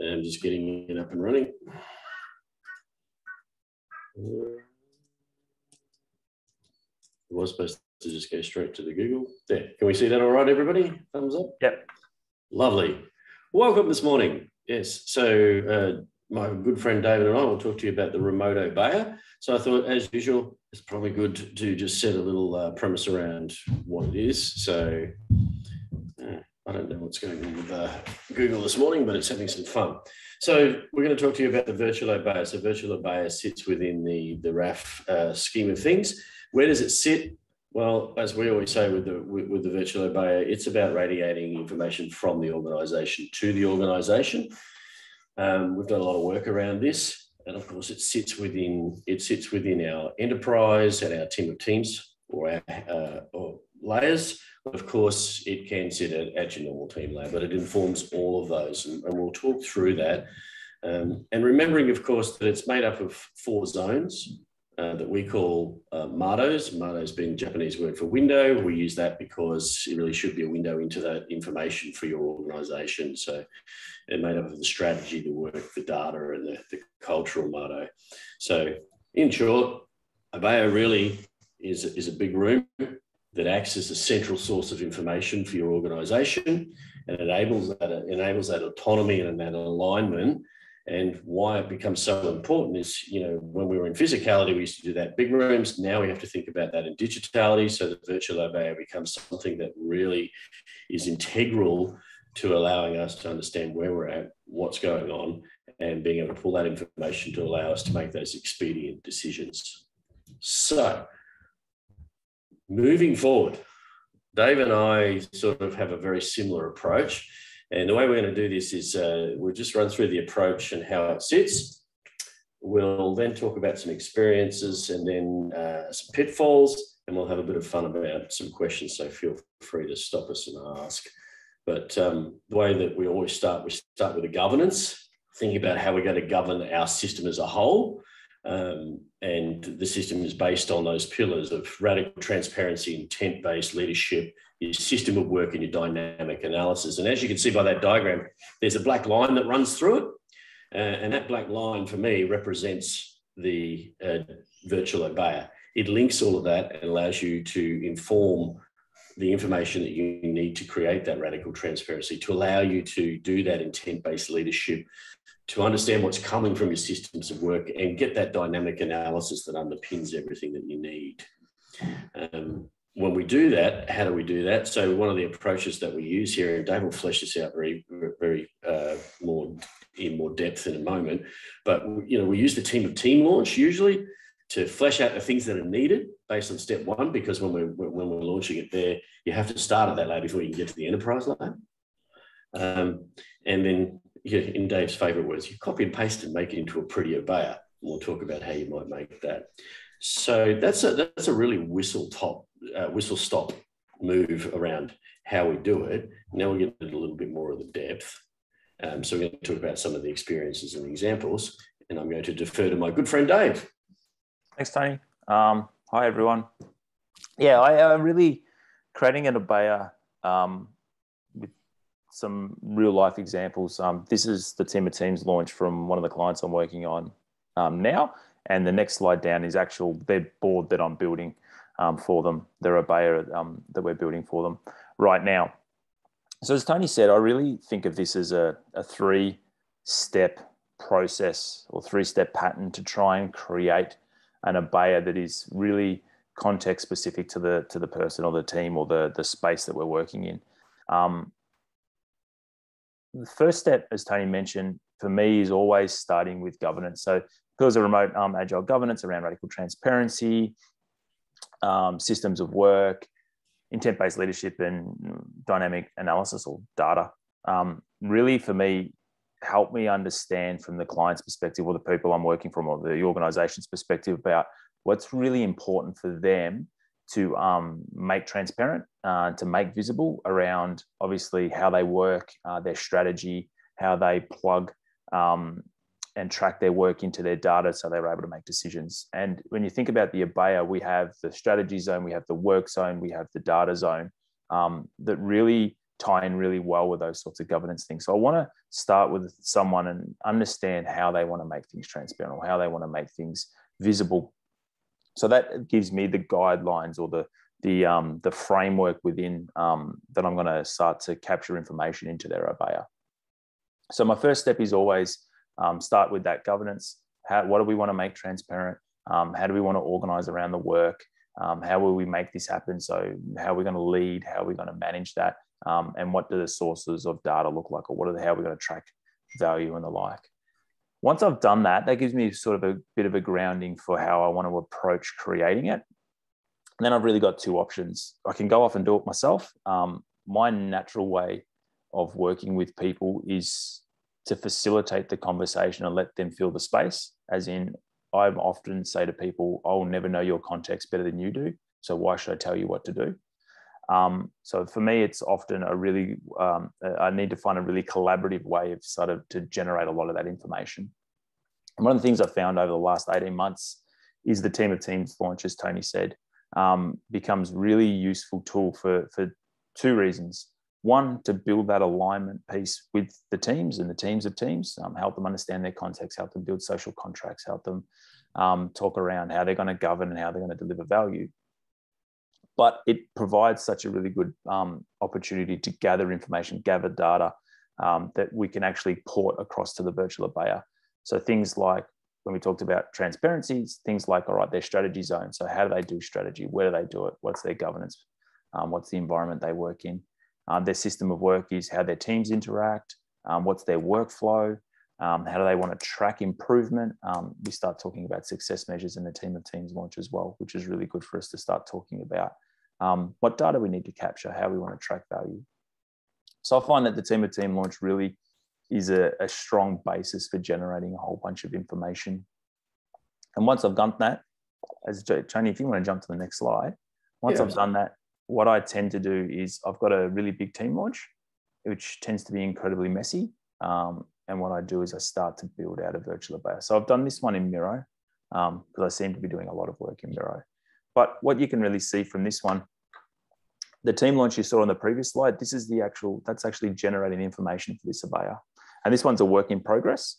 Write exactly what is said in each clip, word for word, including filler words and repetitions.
and just getting it up and running. I was supposed to just go straight to the Google. There, can we see that all right, everybody? Thumbs up? Yep. Lovely. Welcome this morning. Yes, so uh, my good friend David and I will talk to you about the remote Obeya. So I thought, as usual, it's probably good to just set a little uh, premise around what it is. So uh, I don't know what's going on with uh, Google this morning, but it's having some fun. So we're going to talk to you about the virtual Obeya. So virtual Obeya sits within the, the R A F uh, scheme of things. Where does it sit? Well, as we always say with the, with, with the virtual Obeya, it's about radiating information from the organisation to the organisation. Um, we've done a lot of work around this, and of course, it sits within it sits within our enterprise and our team of teams or our uh, or layers. But of course, it can sit at, at your normal team layer, but it informs all of those, and, and we'll talk through that. Um, and remembering, of course, that it's made up of four zones. Uh, that we call uh, mados, mados being the Japanese word for window. We use that because it really should be a window into that information for your organisation. So it made up of the strategy, the work, the data, and the, the cultural mado. So in short, Obeya really is, is a big room that acts as a central source of information for your organisation and enables that, enables that autonomy and that alignment. And why it becomes so important is, you know, when we were in physicality, we used to do that big rooms. Now we have to think about that in digitality. So the virtual Obeya becomes something that really is integral to allowing us to understand where we're at, what's going on, and being able to pull that information to allow us to make those expedient decisions. So moving forward, Dave and I sort of have a very similar approach. And the way we're going to do this is uh, we'll just run through the approach and how it sits. We'll then talk about some experiences and then uh, some pitfalls, and we'll have a bit of fun about some questions. So feel free to stop us and ask. But um, the way that we always start, we start with a governance, think about how we're going to govern our system as a whole. Um, and the system is based on those pillars of radical transparency, intent-based leadership, your system of work, and your dynamic analysis. And as you can see by that diagram, there's a black line that runs through it. Uh, and that black line for me represents the uh, virtual Obeya. It links all of that and allows you to inform the information that you need to create that radical transparency, to allow you to do that intent-based leadership, to understand what's coming from your systems of work and get that dynamic analysis that underpins everything that you need. Um, When we do that, how do we do that? So one of the approaches that we use here, and Dave will flesh this out very, very uh, more in more depth in a moment, but you know, we use the team of team launch usually to flesh out the things that are needed based on step one, because when we're, when we're launching it there, you have to start at that layer before you can get to the enterprise layer. Um, and then yeah, in Dave's favorite words, you copy and paste and make it into a pretty Obeya. We'll talk about how you might make that. So that's a, that's a really whistle-top, uh, whistle-stop move around how we do it. Now we get into a little bit more of the depth. Um, so we're going to talk about some of the experiences and examples, and I'm going to defer to my good friend Dave. Thanks, Tony. Um, hi, everyone. Yeah, I uh, really creating an Obeya um, with some real-life examples. Um, this is the Team of Teams launch from one of the clients I'm working on um, now. And the next slide down is actual their board that I'm building um, for them, their Obeya um, that we're building for them right now. So as Tony said, I really think of this as a, a three-step process or three-step pattern to try and create an Obeya that is really context specific to the to the person or the team or the the space that we're working in. Um, the first step, as Tony mentioned, for me is always starting with governance. So pillars of remote um, agile governance around radical transparency, um, systems of work, intent-based leadership, and dynamic analysis or data. Um, really, for me, help me understand from the client's perspective or the people I'm working from or the organization's perspective about what's really important for them to um, make transparent, uh, to make visible around, obviously, how they work, uh, their strategy, how they plug um, and track their work into their data so they were able to make decisions. And when you think about the Obeya, we have the strategy zone, we have the work zone, we have the data zone um, that really tie in really well with those sorts of governance things. So I want to start with someone and understand how they want to make things transparent or how they want to make things visible. So that gives me the guidelines or the the um, the framework within um, that I'm going to start to capture information into their Obeya. So my first step is always um, start with that governance. How, what do we want to make transparent? Um, how do we want to organize around the work? Um, how will we make this happen? So how are we going to lead? How are we going to manage that? Um, and what do the sources of data look like? Or what are the, how are we going to track value and the like? Once I've done that, that gives me sort of a bit of a grounding for how I want to approach creating it. And then I've really got two options. I can go off and do it myself. Um, my natural way of working with people is to facilitate the conversation and let them fill the space. As in, I often say to people, I'll never know your context better than you do. So why should I tell you what to do? Um, so for me, it's often a really, um, I need to find a really collaborative way of sort of to generate a lot of that information. And one of the things I've found over the last eighteen months is the team of teams launch, as Tony said, um, becomes really useful tool for, for two reasons. One, to build that alignment piece with the teams and the teams of teams, um, help them understand their context, help them build social contracts, help them um, talk around how they're going to govern and how they're going to deliver value. But it provides such a really good um, opportunity to gather information, gather data um, that we can actually port across to the virtual Obeya. So things like when we talked about transparencies, things like, all right, their strategy zone. So how do they do strategy? Where do they do it? What's their governance? Um, what's the environment they work in? Um, their system of work is how their teams interact. Um, what's their workflow? Um, how do they want to track improvement? Um, we start talking about success measures in the team of teams launch as well, which is really good for us to start talking about. Um, what data we need to capture, how we want to track value. So I find that the team of team launch really is a, a strong basis for generating a whole bunch of information. And once I've done that, as Tony, if you want to jump to the next slide, once yeah. I've done that, what I tend to do is I've got a really big team launch, which tends to be incredibly messy. Um, and what I do is I start to build out a virtual Obeya. So I've done this one in Miro because um, I seem to be doing a lot of work in Miro. But what you can really see from this one, the team launch you saw on the previous slide, this is the actual, that's actually generating information for this Obeya. And this one's a work in progress.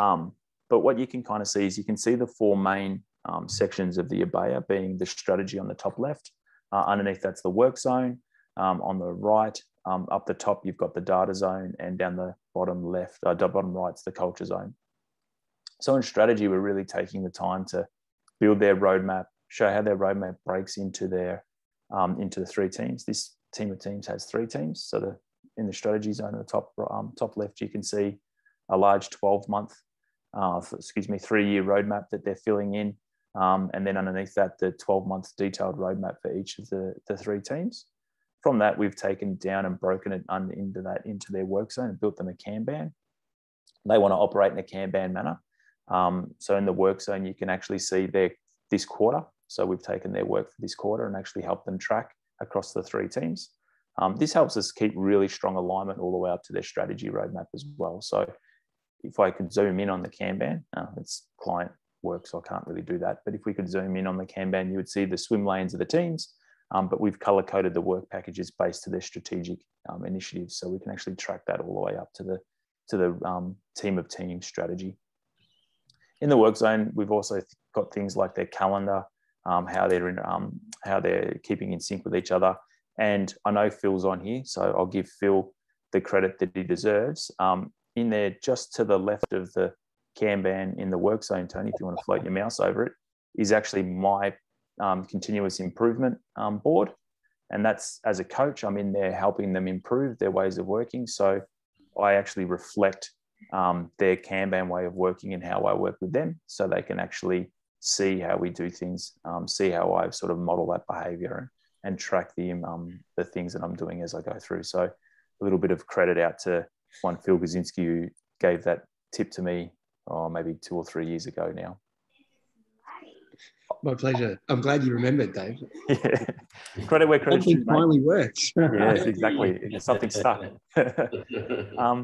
Um, but what you can kind of see is you can see the four main um, sections of the Obeya being the strategy on the top left. Uh, underneath, that's the work zone. Um, on the right, um, up the top, you've got the data zone, and down the bottom left, uh, bottom right's the culture zone. So in strategy, we're really taking the time to build their roadmap, show how their roadmap breaks into their um, into the three teams. This team of teams has three teams. So the, in the strategy zone, the top um, top left, you can see a large twelve month, uh, excuse me, three year roadmap that they're filling in, um, and then underneath that, the twelve month detailed roadmap for each of the the three teams. From that, we've taken down and broken it under, into that into their work zone and built them a Kanban. They want to operate in a Kanban manner. Um, so in the work zone, you can actually see their this quarter. So we've taken their work for this quarter and actually helped them track across the three teams. Um, this helps us keep really strong alignment all the way up to their strategy roadmap as well. So if I could zoom in on the Kanban, uh, it's client work, so I can't really do that. But if we could zoom in on the Kanban, you would see the swim lanes of the teams, um, but we've color coded the work packages based to their strategic um, initiatives. So we can actually track that all the way up to the, to the um, team of team strategy. In the work zone, we've also got things like their calendar, um, how they're in, um, how they're keeping in sync with each other. And I know Phil's on here, so I'll give Phil the credit that he deserves. Um, in there, just to the left of the Kanban in the work zone, Tony, if you want to float your mouse over it, is actually my um, continuous improvement um, board. And that's, as a coach, I'm in there helping them improve their ways of working. So I actually reflect Um, their Kanban way of working and how I work with them, so they can actually see how we do things, um, see how I sort of model that behavior and, and track the, um, the things that I'm doing as I go through. So a little bit of credit out to one Phil Gazinski, who gave that tip to me oh, maybe two or three years ago now. My pleasure. I'm glad you remembered, Dave. Yeah. Credit where credit's due, mate. Something finally works. Yes, exactly. Something stuck. um,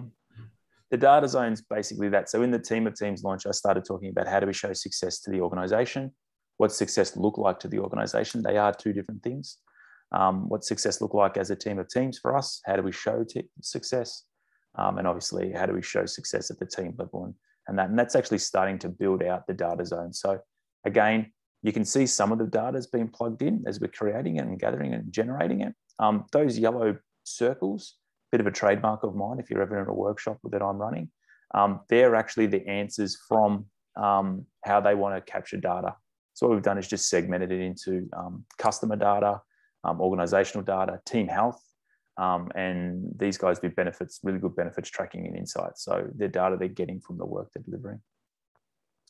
The data zone's basically that. So in the team of teams launch, I started talking about how do we show success to the organization? What's success look like to the organization? They are two different things. Um, what's success look like as a team of teams for us? How do we show success? Um, and obviously, how do we show success at the team level and, and that? And that's actually starting to build out the data zone. So again, you can see some of the data has been plugged in as we're creating it and gathering it and generating it. Um, those yellow circles, bit of a trademark of mine, if you're ever in a workshop that I'm running, um, they're actually the answers from um, how they want to capture data. So what we've done is just segmented it into um, customer data, um, organizational data, team health, um, and these guys do benefits, really good benefits tracking and insights. So the data they're getting from the work they're delivering.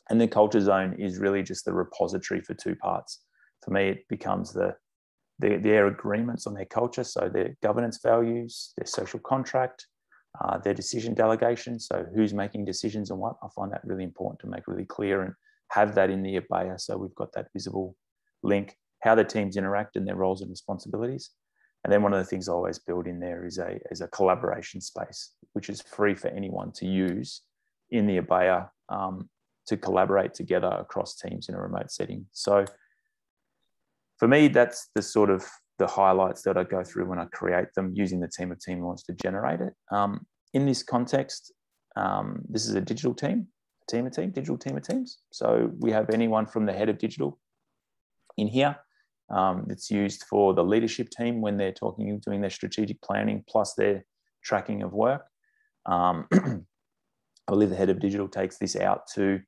And the culture zone is really just the repository for two parts. For me, it becomes the, the their agreements on their culture, so their governance values, their social contract, uh, their decision delegation, so who's making decisions and what. I find that really important to make really clear and have that in the Obeya, so we've got that visible link, how the teams interact and their roles and responsibilities. And then one of the things I always build in there is a, is a collaboration space, which is free for anyone to use in the Obeya, um, to collaborate together across teams in a remote setting. So for me, that's the sort of the highlights that I go through when I create them using the team of team launch to generate it. Um, in this context, um, this is a digital team, a team of team, digital team of teams. So we have anyone from the head of digital in here. Um, it's used for the leadership team when they're talking and doing their strategic planning, plus their tracking of work. Um, I believe the head of digital takes this out to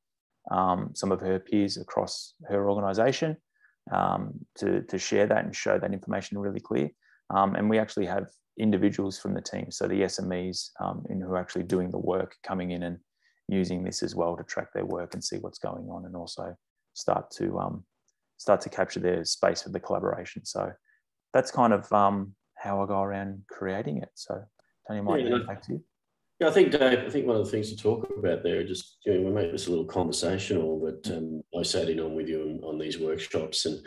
Um, some of her peers across her organisation um, to, to share that and show that information really clear. Um, and we actually have individuals from the team, so the S M Es um, in who are actually doing the work coming in and using this as well to track their work and see what's going on, and also start to um, start to capture their space for the collaboration. So that's kind of um, how I go around creating it. So Tony, might hand it back to you. Yeah, I think, Dave, I think one of the things to talk about there, just, you know, we make this a little conversational, but um, I sat in on with you on, on these workshops, and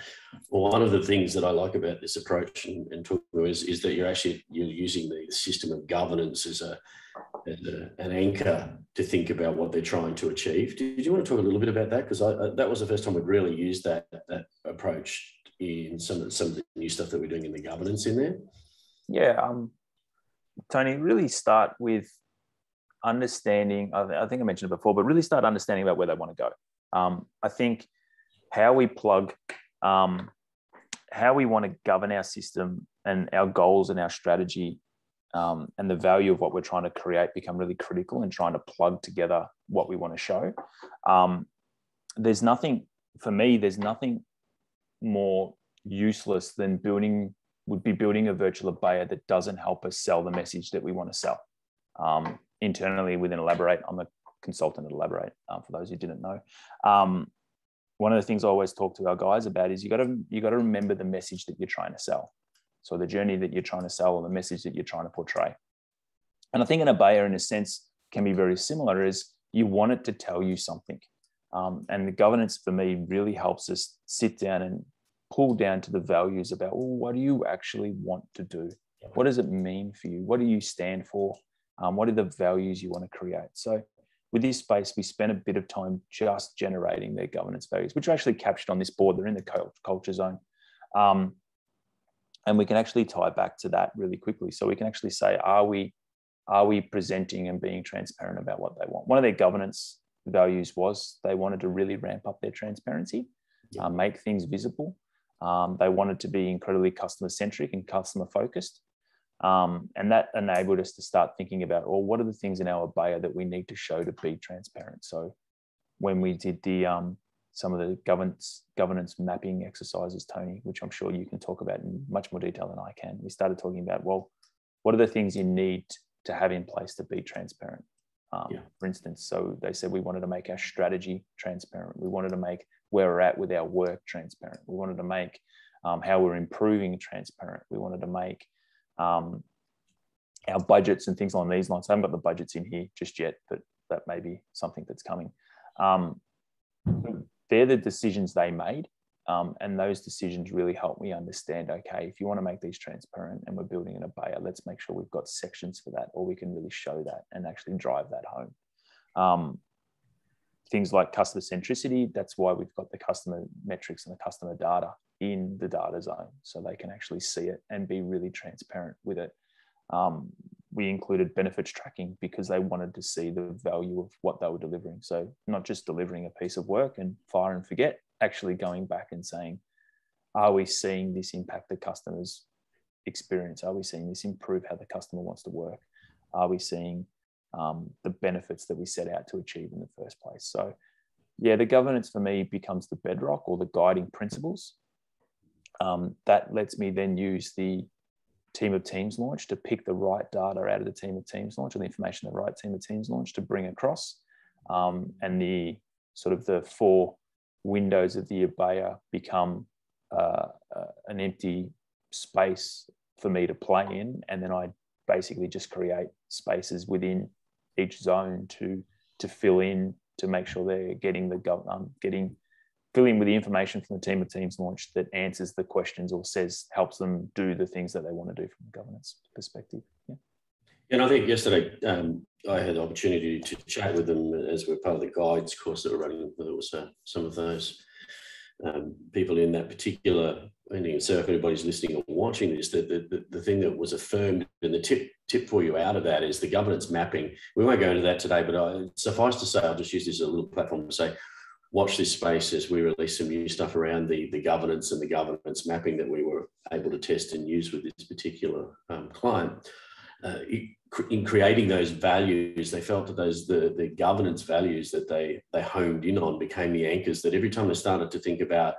one of the things that I like about this approach and, and talk to is, is that you're actually you're using the system of governance as a, as a an anchor to think about what they're trying to achieve. Did you want to talk a little bit about that? Because I, I, that was the first time we'd really used that that approach in some of, some of the new stuff that we're doing in the governance in there. Yeah, um, Tony, really start with understanding, I think I mentioned it before, but really start understanding about where they want to go. Um, I think how we plug, um, how we want to govern our system and our goals and our strategy um, and the value of what we're trying to create become really critical in trying to plug together what we want to show. Um, there's nothing, for me, there's nothing more useless than building, would be building a virtual Obeya that doesn't help us sell the message that we want to sell. Um, internally within Elaborate, I'm a consultant at Elaborate, um, for those who didn't know. Um, one of the things I always talk to our guys about is you got to you got to remember the message that you're trying to sell. So the journey that you're trying to sell or the message that you're trying to portray. And I think an Obeya, in a sense, can be very similar, is you want it to tell you something. Um, and the governance for me really helps us sit down and pull down to the values about, well, what do you actually want to do? What does it mean for you? What do you stand for? Um, what are the values you want to create? So with this space, we spent a bit of time just generating their governance values, which are actually captured on this board. They're in the culture zone. Um, and we can actually tie back to that really quickly. So we can actually say, are we, are we presenting and being transparent about what they want? One of their governance values was they wanted to really ramp up their transparency, yeah. uh, make things visible. Um, they wanted to be incredibly customer-centric and customer-focused. Um, and that enabled us to start thinking about, well, what are the things in our Obeya that we need to show to be transparent? So when we did the um, some of the governance, governance mapping exercises, Tony, which I'm sure you can talk about in much more detail than I can, we started talking about, well, what are the things you need to have in place to be transparent? Um, yeah. For instance, so they said we wanted to make our strategy transparent. We wanted to make where we're at with our work transparent. We wanted to make um, how we're improving transparent. We wanted to make Um, our budgets and things along these lines. I haven't got the budgets in here just yet, but that may be something that's coming. Um, they're the decisions they made, um, and those decisions really help me understand, okay, if you want to make these transparent and we're building an Obeya, let's make sure we've got sections for that, or we can really show that and actually drive that home. Um, things like customer centricity. That's why we've got the customer metrics and the customer data in the data zone, so they can actually see it and be really transparent with it. Um, we included benefits tracking because they wanted to see the value of what they were delivering. So not just delivering a piece of work and fire and forget, actually going back and saying, are we seeing this impact the customer's experience? Are we seeing this improve how the customer wants to work? Are we seeing um, the benefits that we set out to achieve in the first place? So yeah, the governance for me becomes the bedrock or the guiding principles. Um, that lets me then use the Team of Teams launch to pick the right data out of the Team of Teams launch, or the information the right Team of Teams launch to bring across. Um, and the sort of the four windows of the Obeya become uh, uh, an empty space for me to play in. And then I basically just create spaces within each zone to, to fill in, to make sure they're getting the go um, getting filling with the information from the Team of Teams launch that answers the questions or says, helps them do the things that they want to do from a governance perspective. Yeah. And I think yesterday um, I had the opportunity to chat with them as we're part of the guides course that we're running. There was uh, some of those um, people in that particular, I mean, so if anybody's listening or watching this, the, the, the thing that was affirmed and the tip tip for you out of that is the governance mapping. We won't go into that today, but I, suffice to say, I'll just use this as a little platform to say, watch this space as we release some new stuff around the, the governance and the governance mapping that we were able to test and use with this particular um, client. Uh, in creating those values, they felt that those the, the governance values that they, they honed in on became the anchors that every time they started to think about,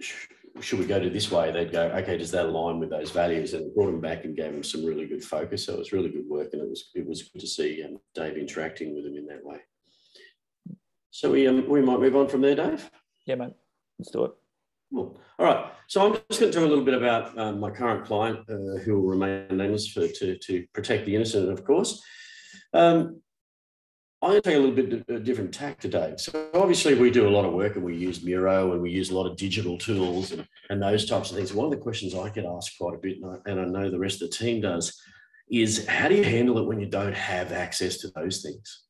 sh should we go to this way, they'd go, okay, does that align with those values? And brought them back and gave them some really good focus. So it was really good work, and it was, it was good to see um, Dave interacting with them in that way. So we, um, we might move on from there, Dave? Yeah, mate. Let's do it. Cool. All right. So I'm just going to talk a little bit about um, my current client, uh, who will remain nameless for, to, to protect the innocent, of course. Um, I'm going to take a little bit of a different tack to Dave. So obviously we do a lot of work and we use Miro and we use a lot of digital tools and, and those types of things. One of the questions I get asked quite a bit, and I, and I know the rest of the team does, is how do you handle it when you don't have access to those things?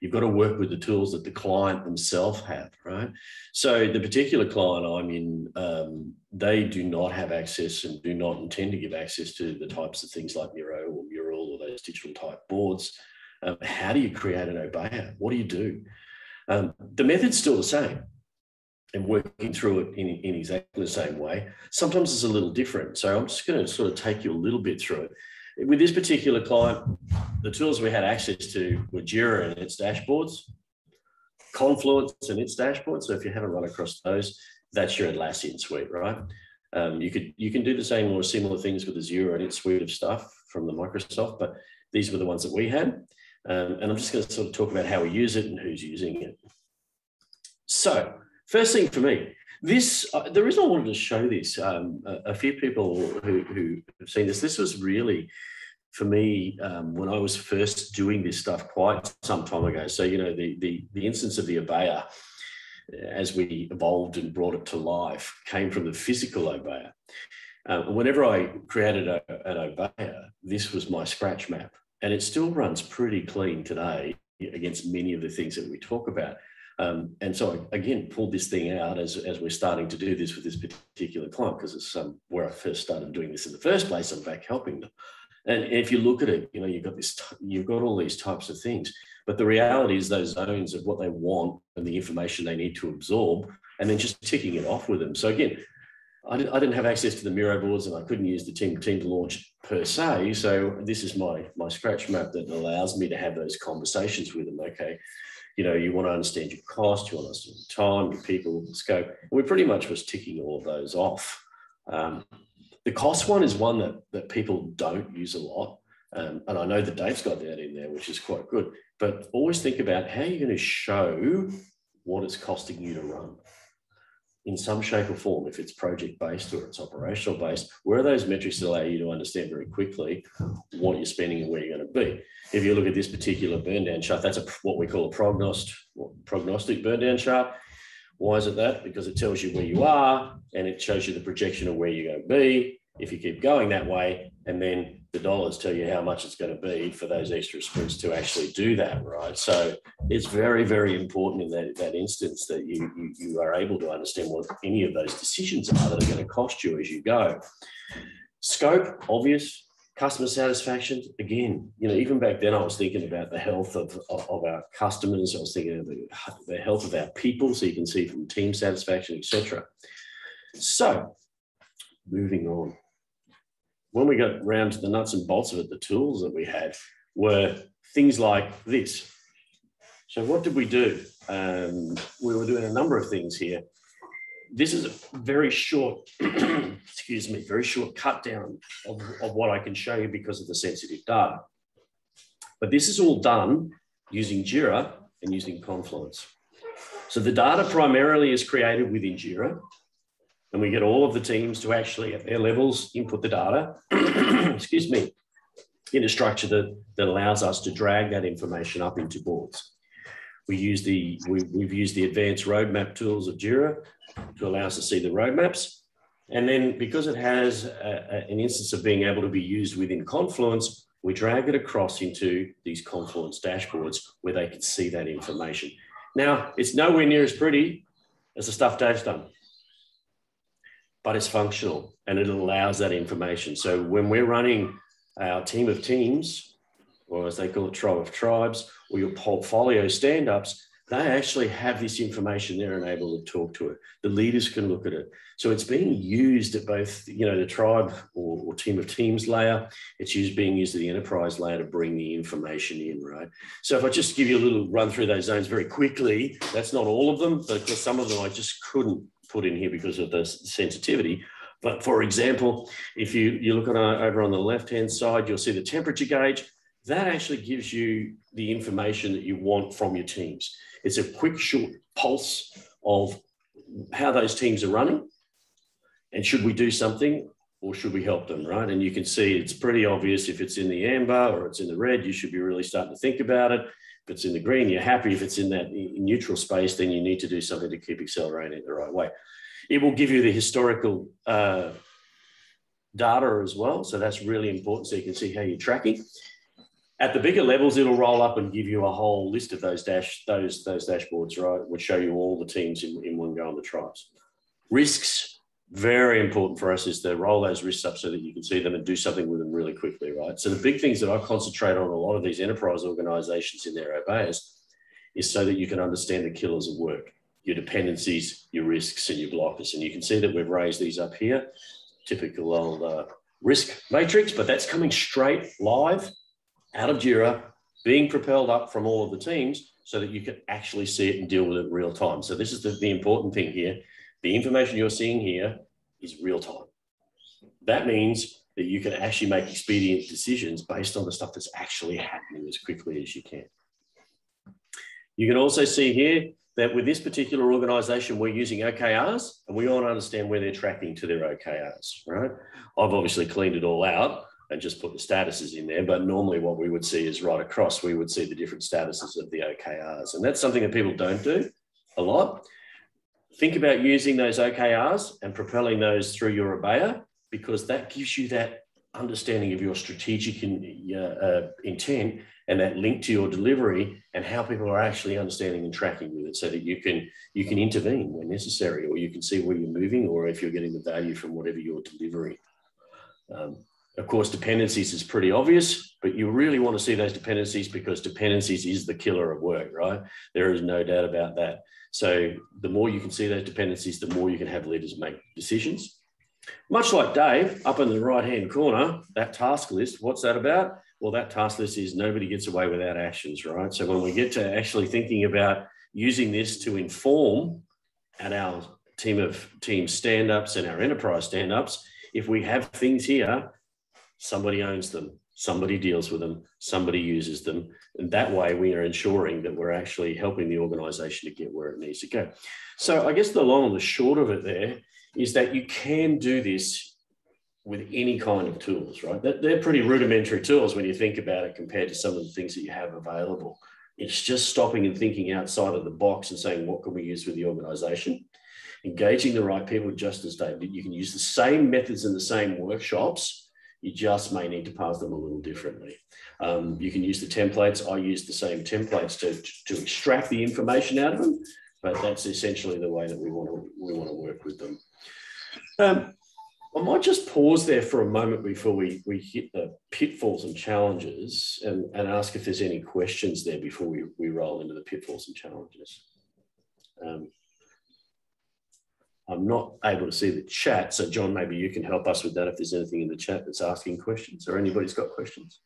You've got to work with the tools that the client themselves have, right? So the particular client I'm in, um, they do not have access and do not intend to give access to the types of things like Miro or Mural or those digital type boards. Um, how do you create an Obeya? What do you do? Um, the method's still the same and working through it in, in exactly the same way. Sometimes it's a little different. So I'm just going to sort of take you a little bit through it. With this particular client, the tools we had access to were Jira and its dashboards, Confluence and its dashboards. So if you haven't run across those, that's your Atlassian suite, right? Um, you could you can do the same or similar things with Azure and its suite of stuff from the Microsoft, but these were the ones that we had. Um, and I'm just going to sort of talk about how we use it and who's using it. So first thing for me, This, uh, the reason I wanted to show this, um, a, a few people who, who have seen this, this was really, for me, um, when I was first doing this stuff quite some time ago. So, you know, the, the, the instance of the Obeya, as we evolved and brought it to life, came from the physical Obeya. Um, whenever I created a, an Obeya, this was my scratch map. And it still runs pretty clean today against many of the things that we talk about. Um, and so I, again, pulled this thing out as, as we're starting to do this with this particular client, because it's um, where I first started doing this in the first place. I'm back helping them. And if you look at it, you know, you've got this, you've got all these types of things, but the reality is those zones of what they want and the information they need to absorb, and then just ticking it off with them. So again, I didn't, I didn't have access to the Miro boards and I couldn't use the team team launch per se. So this is my, my scratch map that allows me to have those conversations with them. Okay. You know, you want to understand your cost, you want to understand your time, your people, the scope. And we pretty much was ticking all of those off. Um, the cost one is one that, that people don't use a lot. Um, and I know that Dave's got that in there, which is quite good. But always think about how you're going to show what it's costing you to run in some shape or form, if it's project-based or it's operational-based. Where are those metrics that allow you to understand very quickly what you're spending and where you're going to be? If you look at this particular burn-down chart, that's a, what we call a prognost, what, prognostic burn-down chart. Why is it that? Because it tells you where you are and it shows you the projection of where you're going to be. if you keep going that way, and then the dollars tell you how much it's going to be for those extra sprints to actually do that, right? So it's very, very important in that, that instance that you, you, you are able to understand what any of those decisions are that are going to cost you as you go. Scope, obvious. Customer satisfaction, again, you know, even back then I was thinking about the health of, of, of our customers. I was thinking of the, the health of our people. So you can see from team satisfaction, et cetera. So moving on. When we got round to the nuts and bolts of it, the tools that we had were things like this. So what did we do? Um, we were doing a number of things here. This is a very short, excuse me, very short cut down of, of what I can show you because of the sensitive data. But this is all done using Jira and using Confluence. So the data primarily is created within Jira. And we get all of the teams to actually, at their levels, input the data, excuse me, in a structure that, that allows us to drag that information up into boards. We use the, we, we've used the advanced roadmap tools of Jira to allow us to see the roadmaps. And then because it has a, a, an instance of being able to be used within Confluence, we drag it across into these Confluence dashboards where they can see that information. Now, it's nowhere near as pretty as the stuff Dave's done, but it's functional and it allows that information. So when we're running our team of teams, or as they call it, tribe of tribes, or your portfolio stand-ups, they actually have this information there and able to talk to it. The leaders can look at it. So it's being used at both, you know, the tribe or, or team of teams layer. It's used, being used at the enterprise layer to bring the information in, right? So if I just give you a little run through those zones very quickly, that's not all of them, but some of them I just couldn't put in here because of the sensitivity. But for example, if you, you look at uh, over on the left-hand side, you'll see the temperature gauge. That actually gives you the information that you want from your teams. It's a quick, short pulse of how those teams are running and should we do something or should we help them, right? And you can see it's pretty obvious if it's in the amber or it's in the red, you should be really starting to think about it. If it's in the green, you're happy. If it's in that neutral space, then you need to do something to keep accelerating it the right way. It will give you the historical uh, data as well. So that's really important. So you can see how you're tracking. At the bigger levels, it'll roll up and give you a whole list of those dash those those dashboards, right? We'll show you all the teams in, in one go on the tribes. Risks, very important for us, is to roll those risks up so that you can see them and do something with them really quickly, right? So the big things that I concentrate on a lot of these enterprise organizations in their Obeyas is so that you can understand the killers of work, your dependencies, your risks, and your blockers. And you can see that we've raised these up here, typical old uh, risk matrix, but that's coming straight live out of Jira, being propelled up from all of the teams so that you can actually see it and deal with it in real time. So this is the, the important thing here. The information you're seeing here is real time. That means that you can actually make expedient decisions based on the stuff that's actually happening as quickly as you can. You can also see here that with this particular organization, we're using O K Rs and we all understand where they're tracking to their O K Rs, right? I've obviously cleaned it all out and just put the statuses in there, but normally what we would see is right across, we would see the different statuses of the O K Rs. And that's something that people don't do a lot. Think about using those O K Rs and propelling those through your Obeya, because that gives you that understanding of your strategic in, uh, uh, intent and that link to your delivery and how people are actually understanding and tracking with it, so that you can, you can intervene when necessary, or you can see where you're moving or if you're getting the value from whatever you're delivering. Um, of course, dependencies is pretty obvious, but you really want to see those dependencies because dependencies is the killer of work, right? There is no doubt about that. So the more you can see those dependencies, the more you can have leaders make decisions. Much like Dave, up in the right-hand corner, that task list, what's that about? Well, that task list is nobody gets away without actions, right? So when we get to actually thinking about using this to inform at our team of team stand-ups and our enterprise stand-ups, if we have things here, somebody owns them, somebody deals with them, somebody uses them. And that way we are ensuring that we're actually helping the organization to get where it needs to go. So I guess the long and the short of it there is that you can do this with any kind of tools, right? They're pretty rudimentary tools when you think about it compared to some of the things that you have available. It's just stopping and thinking outside of the box and saying, what can we use with the organization? engaging the right people, just as David did. You can use the same methods in the same workshops. You just may need to pass them a little differently. Um, you can use the templates. I use the same templates to, to extract the information out of them, but that's essentially the way that we want to, we want to work with them. Um, I might just pause there for a moment before we, we hit the pitfalls and challenges, and, and ask if there's any questions there before we, we roll into the pitfalls and challenges. Um, I'm not able to see the chat, so John, maybe you can help us with that if there's anything in the chat that's asking questions, or anybody's got questions.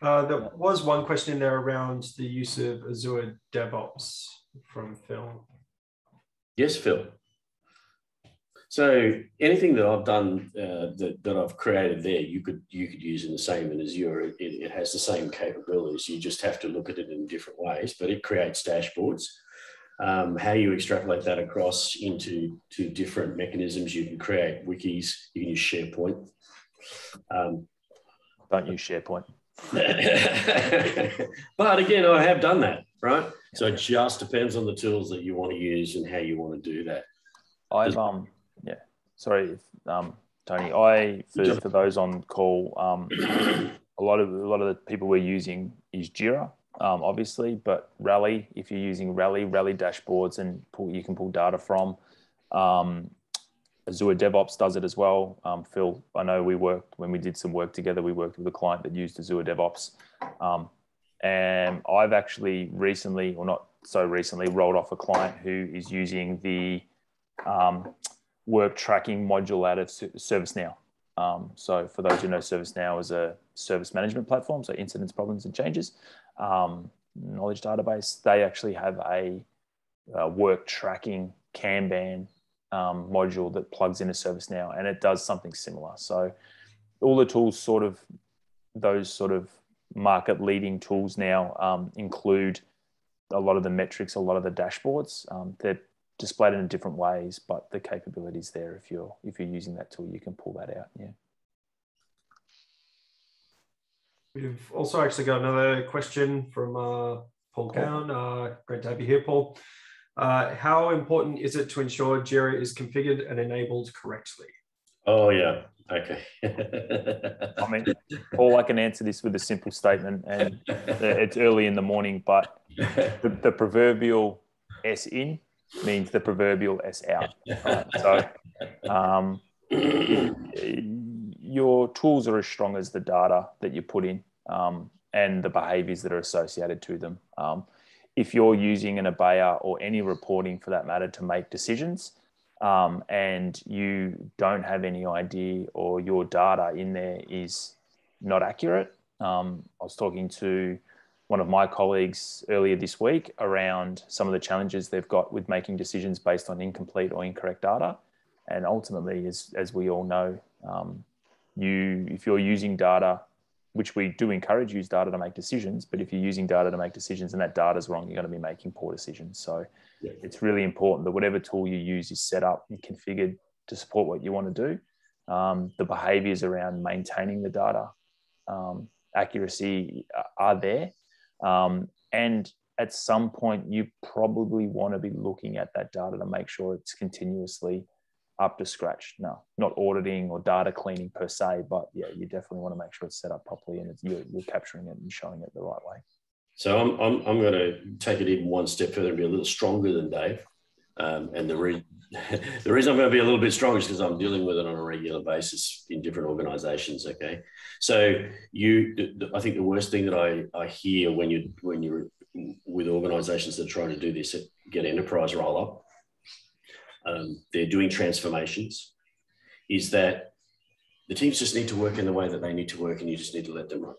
Uh, there was one question in there around the use of Azure DevOps from Phil. Yes, Phil. So anything that I've done, uh, that, that I've created there, you could, you could use in the same in Azure. It, it has the same capabilities. You just have to look at it in different ways, but it creates dashboards. Um, how you extrapolate that across into to different mechanisms. You can create wikis, you can use SharePoint. Um, Don't use SharePoint. But again, I have done that, right? So it just depends on the tools that you want to use and how you want to do that. I've um yeah sorry um Tony, I for, for those on call, um a lot of a lot of the people we're using is Jira, um obviously, but Rally, if you're using Rally, Rally dashboards and pull you can pull data from. um Azure DevOps does it as well. Um, Phil, I know we worked, when we did some work together, we worked with a client that used Azure DevOps. Um, and I've actually recently, or not so recently, rolled off a client who is using the um, work tracking module out of ServiceNow. Um, so for those who know, ServiceNow is a service management platform, so incidents, problems, and changes, um, knowledge database. They actually have a, a work tracking Kanban Um, module that plugs into ServiceNow, and it does something similar. So all the tools, sort of those sort of market leading tools now, um, include a lot of the metrics, a lot of the dashboards. Um, they're displayed in different ways, but the capabilities there, if you're if you're using that tool, you can pull that out. Yeah. We've also actually got another question from uh, Paul Cowan. Uh, great to have you here, Paul. Uh, how important is it to ensure Jira is configured and enabled correctly? Oh, yeah. Okay. I mean, Paul, I can answer this with a simple statement, and it's early in the morning, but the, the proverbial S in means the proverbial S out. Right? So um, your tools are as strong as the data that you put in, um, and the behaviors that are associated to them. Um, If you're using an Obeya or any reporting for that matter to make decisions, um, and you don't have any idea, or your data in there is not accurate. Um, I was talking to one of my colleagues earlier this week around some of the challenges they've got with making decisions based on incomplete or incorrect data. And ultimately, as, as we all know, um, you if you're using data, which we do encourage, use data to make decisions. But if you're using data to make decisions and that data is wrong, you're going to be making poor decisions. So yeah, it's really important that whatever tool you use is set up and configured to support what you want to do. Um, the behaviors around maintaining the data, um, accuracy are there. Um, and at some point, you probably want to be looking at that data to make sure it's continuously up to scratch. No, not auditing or data cleaning per se, but yeah, you definitely want to make sure it's set up properly and it's, you're, you're capturing it and showing it the right way. So I'm, I'm, I'm going to take it even one step further and be a little stronger than Dave. Um, and the, re the reason I'm going to be a little bit stronger is because I'm dealing with it on a regular basis in different organizations. Okay. So you, the, the, I think the worst thing that I, I hear when, you, when you're with organizations that are trying to do this, get enterprise roll up, Um, they're doing transformations, is that the teams just need to work in the way that they need to work, and you just need to let them run.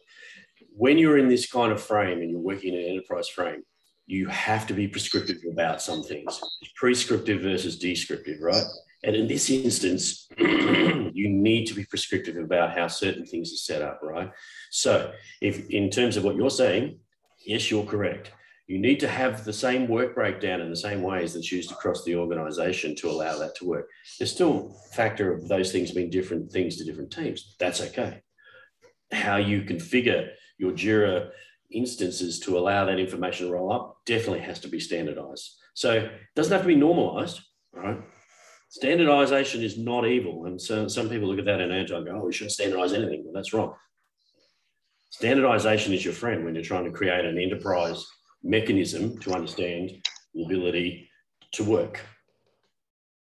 When you're in this kind of frame and you're working in an enterprise frame, you have to be prescriptive about some things. It's prescriptive versus descriptive, right? And in this instance, you need to be prescriptive about how certain things are set up, right? So if in terms of what you're saying, yes, you're correct. You need to have the same work breakdown in the same ways that's used across the organization to allow that to work. There's still a factor of those things being different things to different teams. That's okay. How you configure your Jira instances to allow that information to roll up definitely has to be standardized. So it doesn't have to be normalized, right? Standardization is not evil. And so some people look at that in Agile and go, oh, we shouldn't standardize anything. Well, that's wrong. Standardization is your friend when you're trying to create an enterprise mechanism to understand the ability to work.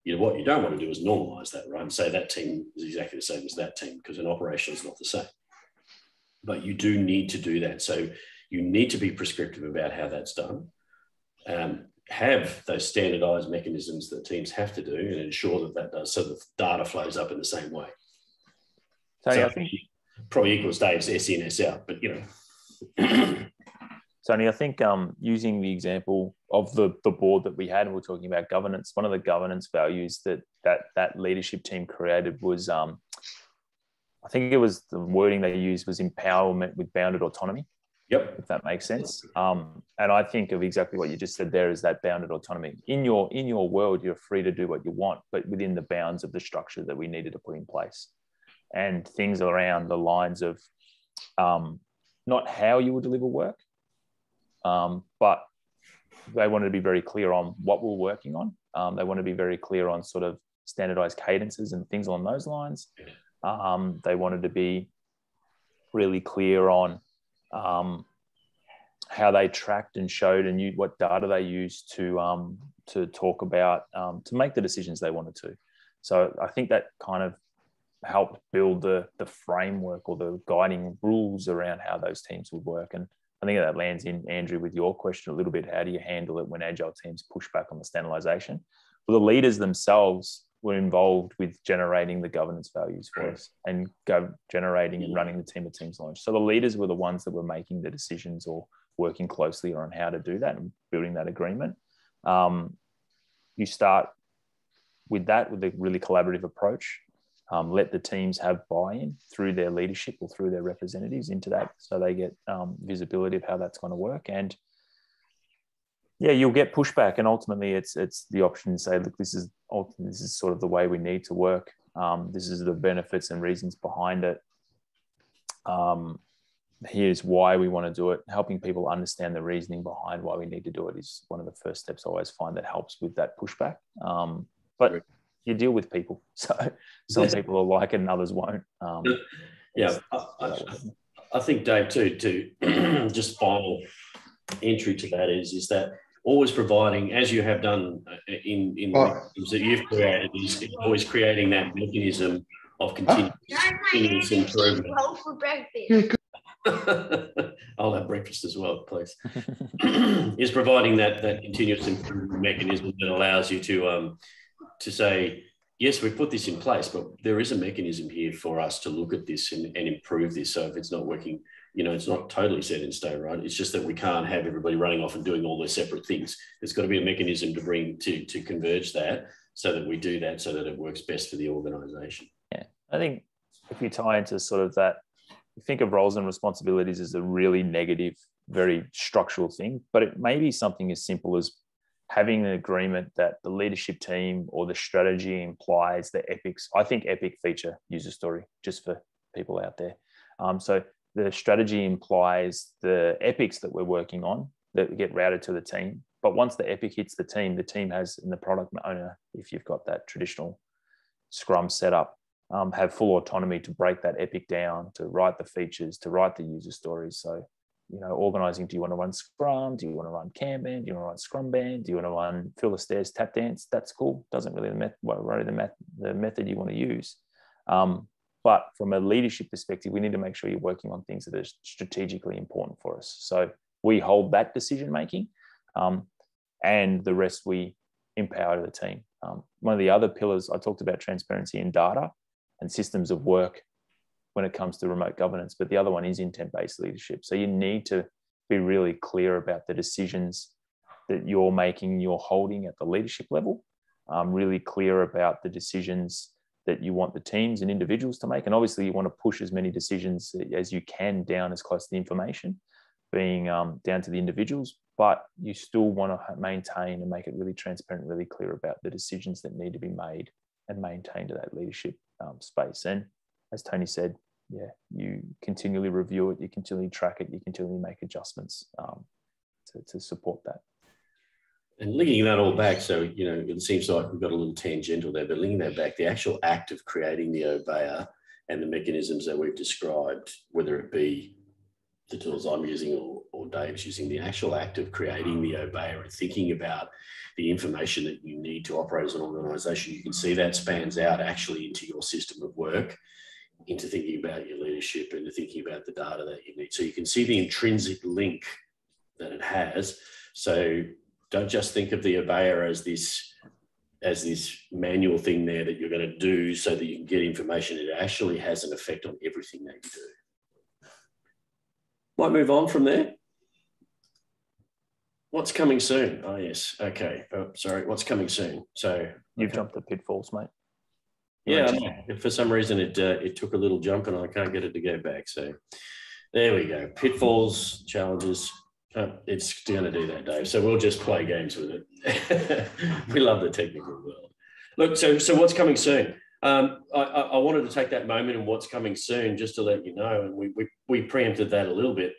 You know, what you don't want to do is normalize that, right? And say that team is exactly the same as that team, because an operation is not the same. But you do need to do that. So you need to be prescriptive about how that's done. Um, have those standardized mechanisms that teams have to do and ensure that that does, so the data flows up in the same way. Tony, so I think probably equals Dave's S in, S out, but you know. Tony, I think um, using the example of the, the board that we had, and we're talking about governance, one of the governance values that that, that leadership team created was, um, I think it was the wording they used was empowerment with bounded autonomy. Yep. If that makes sense. Um, and I think of exactly what you just said there is that bounded autonomy. In your, in your world, you're free to do what you want, but within the bounds of the structure that we needed to put in place. And things around the lines of um, not how you will deliver work, um, but they wanted to be very clear on what we're working on. Um, they want to be very clear on sort of standardized cadences and things along those lines. Um, they wanted to be really clear on Um, how they tracked and showed and you, what data they used to, um, to talk about, um, to make the decisions they wanted to. So I think that kind of helped build the, the framework or the guiding rules around how those teams would work. And I think that lands in, Andrew, with your question a little bit. How do you handle it when Agile teams push back on the standardization? Well, the leaders themselves were involved with generating the governance values for us and go generating and running the team at Teams Launch. So the leaders were the ones that were making the decisions or working closely on how to do that and building that agreement. Um, you start with that, with a really collaborative approach. Um, let the teams have buy-in through their leadership or through their representatives into that, so they get um, visibility of how that's going to work. And yeah, you'll get pushback, and ultimately it's it's the option to say, look, this is this is sort of the way we need to work. Um, this is the benefits and reasons behind it. Um, here's why we want to do it. Helping people understand the reasoning behind why we need to do it is one of the first steps I always find that helps with that pushback. Um, but you deal with people. So some people are like it and others won't. Um, yeah, I, I, I think, Dave, too, to just final entry to that is, is that always providing, as you have done in, in oh. the that you've created, is always creating that mechanism of continuous, oh. continuous improvement. I'll have breakfast as well, please. Is providing that that continuous improvement mechanism that allows you to um to say, yes, we put this in place, but there is a mechanism here for us to look at this and, and improve this. So if it's not working, you know, it's not totally set in stone, right? It's just that we can't have everybody running off and doing all their separate things. There's got to be a mechanism to bring, to, to converge that, so that we do that, so that it works best for the organization. Yeah, I think if you tie into sort of that, think of roles and responsibilities as a really negative, very structural thing, but it may be something as simple as having an agreement that the leadership team or the strategy implies the epics. I think epic feature user story, just for people out there. Um, so the strategy implies the epics that we're working on that get routed to the team. But once the epic hits the team, the team has, and the product owner, if you've got that traditional Scrum setup, um, have full autonomy to break that epic down, to write the features, to write the user stories. So, you know, organizing, do you want to run Scrum? Do you want to run Kanban? Do you want to run Scrumban? Do you want to run fill the stairs, tap dance? That's cool. Doesn't really worry the, met the method you want to use. Um, But from a leadership perspective, we need to make sure you're working on things that are strategically important for us. So we hold that decision-making, um, and the rest we empower the team. Um, one of the other pillars, I talked about transparency in data and systems of work when it comes to remote governance, but the other one is intent-based leadership. So you need to be really clear about the decisions that you're making, you're holding at the leadership level, um, really clear about the decisions that you want the teams and individuals to make. And obviously you want to push as many decisions as you can down as close to the information, being um, down to the individuals, but you still want to maintain and make it really transparent, really clear about the decisions that need to be made and maintained to that leadership um, space. And as Tony said, yeah, you continually review it, you continually track it, you continually make adjustments um, to, to support that. And linking that all back, so, you know, it seems like we've got a little tangential there, but linking that back, the actual act of creating the Obeya and the mechanisms that we've described, whether it be the tools I'm using or, or Dave's using, the actual act of creating the Obeya and thinking about the information that you need to operate as an organisation, you can see that spans out actually into your system of work, into thinking about your leadership, into thinking about the data that you need. So you can see the intrinsic link that it has. So don't just think of the Obeya as this, as this manual thing there that you're going to do so that you can get information. It actually has an effect on everything that you do. Might move on from there. What's coming soon? Oh, yes. Okay. Oh, sorry. What's coming soon? So you've okay. jumped the pitfalls, mate. Yeah, I know. For some reason it uh, it took a little jump and I can't get it to go back. So there we go. Pitfalls, challenges. Oh, it's going to do that, Dave. So we'll just play games with it. We love the technical world. Look, so so what's coming soon? Um, I, I wanted to take that moment and what's coming soon just to let you know, and we, we, we preempted that a little bit,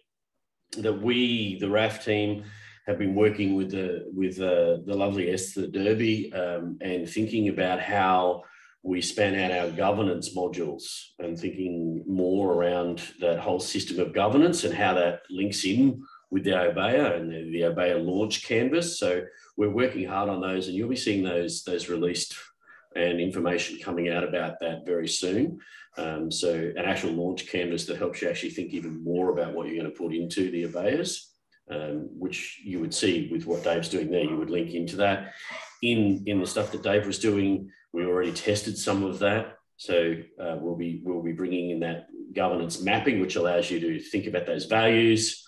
that we, the R A F team, have been working with the, with uh, the lovely Esther Derby um, and thinking about how we span out our governance modules and thinking more around that whole system of governance and how that links in with the Obeya and the, the Obeya launch canvas. So we're working hard on those and you'll be seeing those, those released and information coming out about that very soon. Um, so an actual launch canvas that helps you actually think even more about what you're going to put into the Obeyas, um, which you would see with what Dave's doing there. You would link into that. In, in the stuff that Dave was doing, we already tested some of that. So uh, we'll be, we'll be bringing in that governance mapping, which allows you to think about those values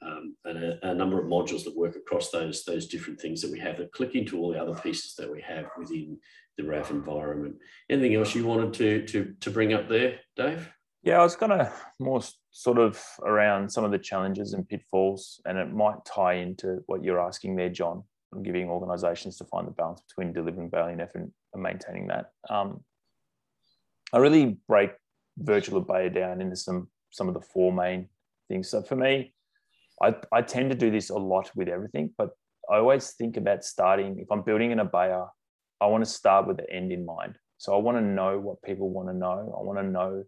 um, and a, a number of modules that work across those, those different things that we have that click into all the other pieces that we have within the R A F environment. Anything else you wanted to, to, to bring up there, Dave? Yeah, I was going to more sort of around some of the challenges and pitfalls, and it might tie into what you're asking there, John. Giving organizations to find the balance between delivering value and effort and maintaining that. Um, I really break virtual Obeya down into some, some of the four main things. So for me, I, I tend to do this a lot with everything, but I always think about starting, if I'm building an Obeya, I want to start with the end in mind. So I want to know what people want to know. I want to know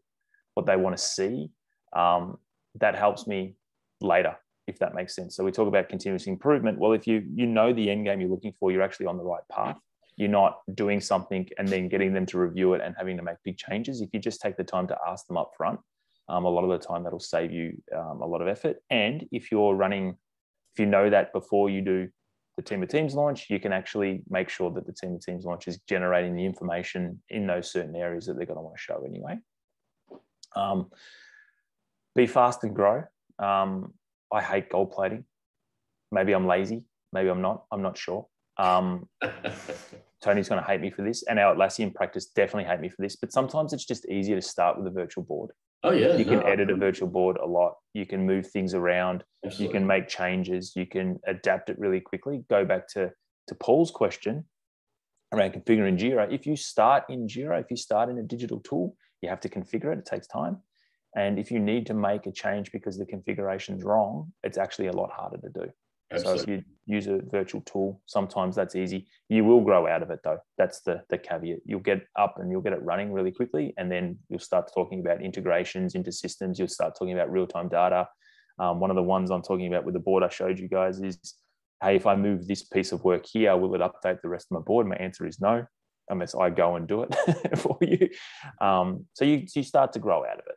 what they want to see. Um, that helps me later, if that makes sense. So we talk about continuous improvement. Well, if you you know the end game you're looking for, you're actually on the right path. You're not doing something and then getting them to review it and having to make big changes. If you just take the time to ask them up front, um, a lot of the time that'll save you um, a lot of effort. And if you're running, if you know that before you do the Team of Teams launch, you can actually make sure that the Team of Teams launch is generating the information in those certain areas that they're going to want to show anyway. Um, be fast and grow. Um, I hate gold plating. Maybe I'm lazy. Maybe I'm not. I'm not sure. Um, Tony's going to hate me for this. And our Atlassian practice definitely hate me for this. But sometimes it's just easier to start with a virtual board. Oh, yeah. You no, can edit a virtual board a lot. You can move things around. Absolutely. You can make changes. You can adapt it really quickly. Go back to, to Paul's question around configuring Jira. If you start in Jira, if you start in a digital tool, you have to configure it. It takes time. And if you need to make a change because the configuration's wrong, it's actually a lot harder to do. Absolutely. So if you use a virtual tool, sometimes that's easy. You will grow out of it though. That's the, the caveat. You'll get up and you'll get it running really quickly. And then you'll start talking about integrations into systems. You'll start talking about real-time data. Um, one of the ones I'm talking about with the board I showed you guys is, hey, if I move this piece of work here, will it update the rest of my board? My answer is no, unless I go and do it for you. Um, so you, you start to grow out of it.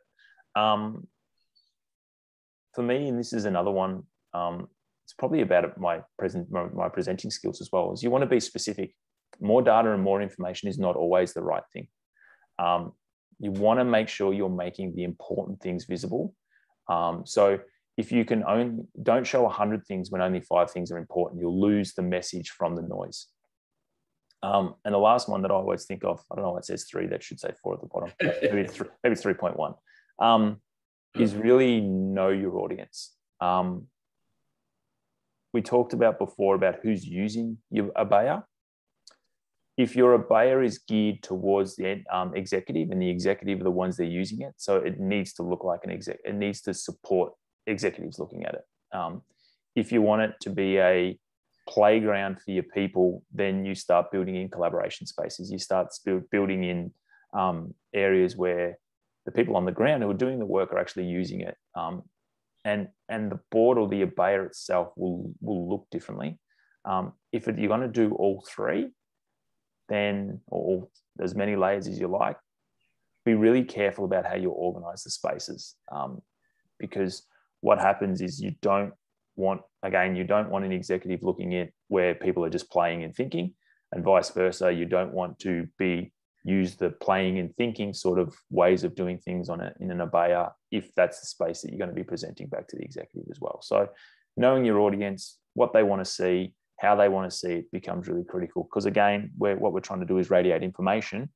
Um, for me, and this is another one, um, it's probably about my present, my, my presenting skills as well, is you want to be specific. More data and more information is not always the right thing. Um, you want to make sure you're making the important things visible. Um, so if you can only, don't show one hundred things when only five things are important, you'll lose the message from the noise. Um, and the last one that I always think of, I don't know why it says three, that should say four at the bottom, maybe, three, maybe three point one. Um, is really know your audience. Um, we talked about before about who's using your Obeya. if your buyer is geared towards the um, executive, and the executive are the ones they're using it, so it needs to look like an exec, it needs to support executives looking at it. Um, if you want it to be a playground for your people, then you start building in collaboration spaces. You start building in um, areas where the people on the ground who are doing the work are actually using it. Um, and, and the board or the Obeya itself will, will look differently. Um, if it, you're going to do all three, then or as many layers as you like, be really careful about how you organize the spaces. Um, because what happens is you don't want, again, you don't want an executive looking at where people are just playing and thinking, and vice versa. You don't want to be use the playing and thinking sort of ways of doing things on a, in an Obeya if that's the space that you're going to be presenting back to the executive as well. So knowing your audience, what they want to see, how they want to see it becomes really critical, because again, we're, what we're trying to do is radiate information,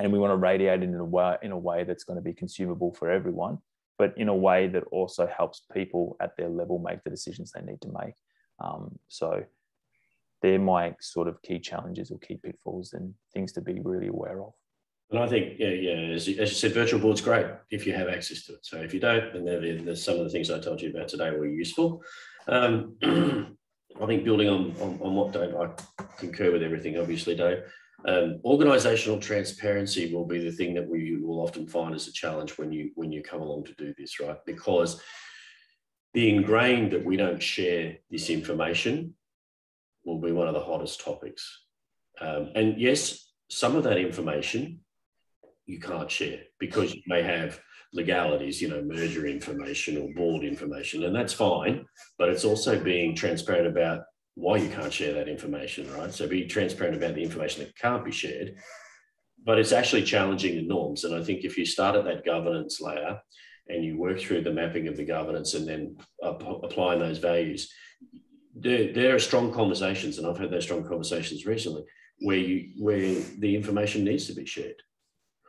and we want to radiate it in a way, in a way that's going to be consumable for everyone, but in a way that also helps people at their level make the decisions they need to make. Um, so they're my sort of key challenges or key pitfalls and things to be really aware of. And I think, yeah, yeah, as you, as you said, virtual board's great if you have access to it. So if you don't, then there, there's some of the things I told you about today were useful. Um, I think building on, on, on what Dave, I concur with everything, obviously, Dave. Um, organisational transparency will be the thing that we will often find as a challenge when you when you come along to do this, right? Because the ingrained that we don't share this information will be one of the hottest topics. Um, and yes, some of that information you can't share because you may have legalities, you know, merger information or board information, and that's fine, but it's also being transparent about why you can't share that information, right? So be transparent about the information that can't be shared, but it's actually challenging the norms. And I think if you start at that governance layer and you work through the mapping of the governance and then ap- applying those values, there, there are strong conversations, and I've had those strong conversations recently, where you where the information needs to be shared,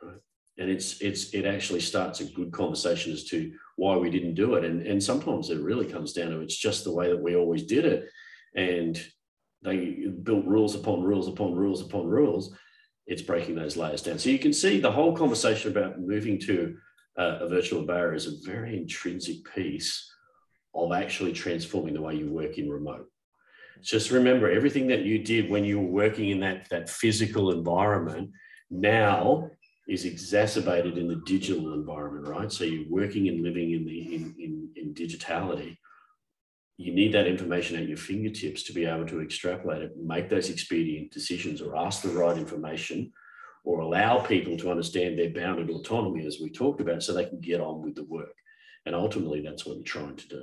right? And it's it's it actually starts a good conversation as to why we didn't do it. And, and sometimes it really comes down to it's just the way that we always did it. And they built rules upon rules upon rules upon rules. It's breaking those layers down. So you can see the whole conversation about moving to uh, a virtual Obeya is a very intrinsic piece of actually transforming the way you work in remote. Just remember everything that you did when you were working in that, that physical environment now is exacerbated in the digital environment, right? So you're working and living in the in, in, in digitality. You need that information at your fingertips to be able to extrapolate it, make those expedient decisions, or ask the right information, or allow people to understand their bounded autonomy, as we talked about, so they can get on with the work. And ultimately, that's what you're trying to do.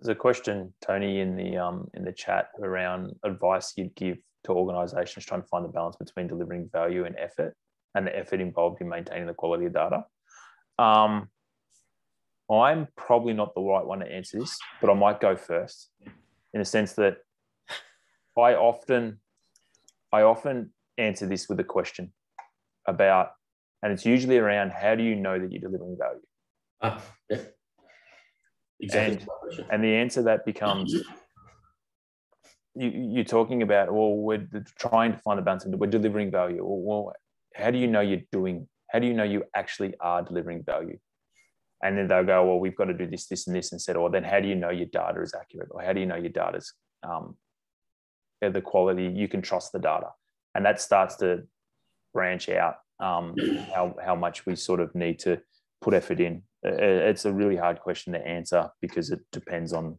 There's a question, Tony, in the um, in the chat around advice you'd give to organisations trying to find the balance between delivering value and effort, and the effort involved in maintaining the quality of data. Um, I'm probably not the right one to answer this, but I might go first in the sense that I often, I often answer this with a question about, and it's usually around, how do you know that you're delivering value? Ah, yeah. Exactly. And, and the answer that becomes, you, you're talking about, well, we're trying to find the balance, we're delivering value. Well, how do you know you're doing, how do you know you actually are delivering value? And then they'll go, well, we've got to do this, this, and this, and said, or then how do you know your data is accurate? Or how do you know your data's um, the quality, you can trust the data? And that starts to branch out um, how, how much we sort of need to put effort in. It's a really hard question to answer because it depends on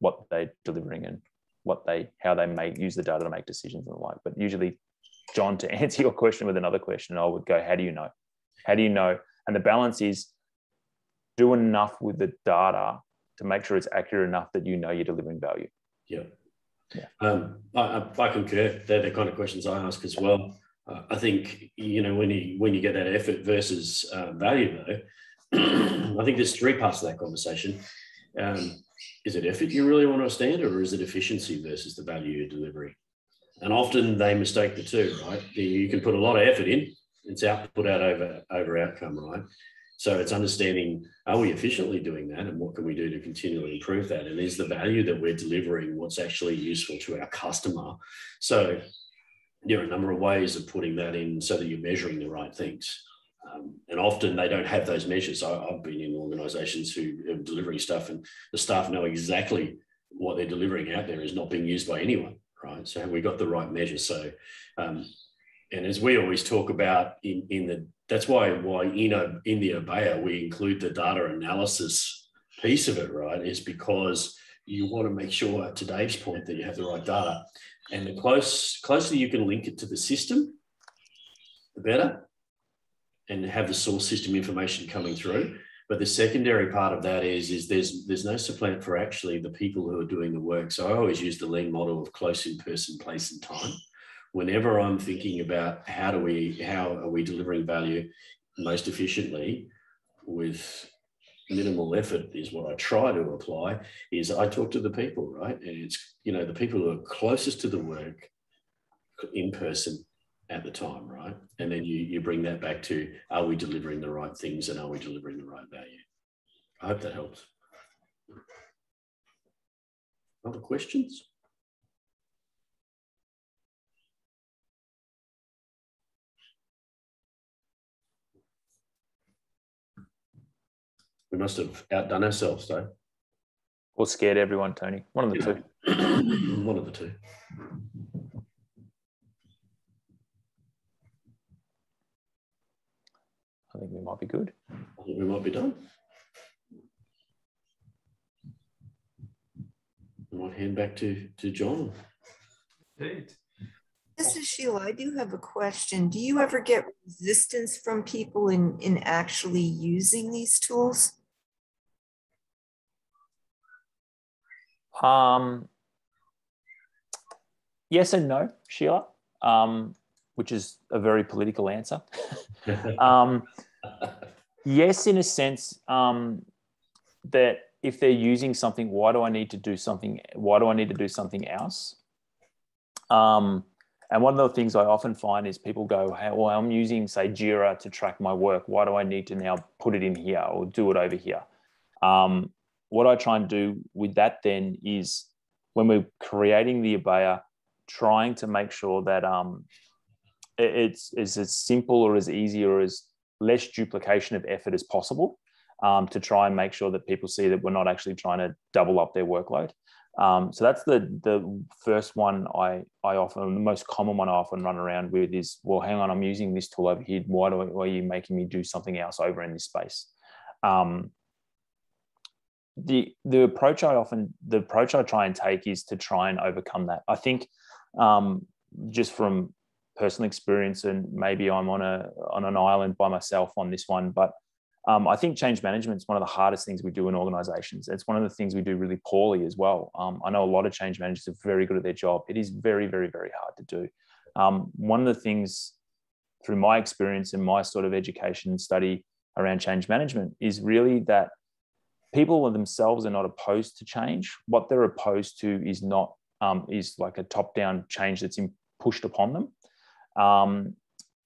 what they're delivering and what they, how they make, use the data to make decisions and the like. But usually, John, to answer your question with another question, I would go, how do you know? How do you know? And the balance is, do enough with the data to make sure it's accurate enough that you know you're delivering value. Yeah, yeah. Um, I, I concur. They're the kind of questions I ask as well. Uh, I think, you know, when you when you get that effort versus uh, value, though, I think there's three parts of that conversation. Um, is it effort you really want to stand, or is it efficiency versus the value you're delivering? And often they mistake the two, right? You can put a lot of effort in; it's output out over over outcome, right? So it's understanding, are we efficiently doing that, and what can we do to continually improve that? And is the value that we're delivering what's actually useful to our customer? So there are a number of ways of putting that in so that you're measuring the right things. Um, and often they don't have those measures. I, I've been in organisations who are delivering stuff and the staff know exactly what they're delivering out there is not being used by anyone, right? So have we got the right measure? So, um, and as we always talk about in, in the, that's why why in, a, in the Obeya we include the data analysis piece of it, right? Is because you want to make sure, to Dave's point, that you have the right data. And the close, closer you can link it to the system, the better, and have the source system information coming through. But the secondary part of that is, is there's, there's no supplant for actually the people who are doing the work. So I always use the lean model of close in person, place and time. Whenever I'm thinking about how do we, how are we delivering value most efficiently with minimal effort, is what I try to apply, is I talk to the people, right? And it's, you know, the people who are closest to the work in person at the time, right? And then you, you bring that back to, are we delivering the right things and are we delivering the right value? I hope that helps. Other questions? We must have outdone ourselves, though. Or scared everyone, Tony. One of the yeah. two. One of the two. I think we might be good. I think we might be done. I might hand back to, to John. Great. This is Sheila. I do have a question. Do you ever get resistance from people in, in actually using these tools? Um, yes and no, Sheila, um, which is a very political answer. um, yes, in a sense, um, that if they're using something, why do I need to do something? Why do I need to do something else? Um, and one of the things I often find is people go, hey, well, I'm using, say, Jira to track my work. Why do I need to now put it in here or do it over here? Um, What I try and do with that then is, when we're creating the Obeya, trying to make sure that um, it's, it's as simple or as easy or as less duplication of effort as possible, um, to try and make sure that people see that we're not actually trying to double up their workload. Um, so that's the, the first one I, I often, the most common one I often run around with is, well, hang on, I'm using this tool over here. Why, do I, why are you making me do something else over in this space? Um, The, the approach I often, the approach I try and take is to try and overcome that. I think um, just from personal experience, and maybe I'm on, a, on an island by myself on this one, but um, I think change management is one of the hardest things we do in organizations. It's one of the things we do really poorly as well. Um, I know a lot of change managers are very good at their job. It is very, very, very hard to do. Um, one of the things through my experience and my sort of education and study around change management is really that people themselves are not opposed to change. What they're opposed to is not um, is like a top-down change that's in, pushed upon them. Um,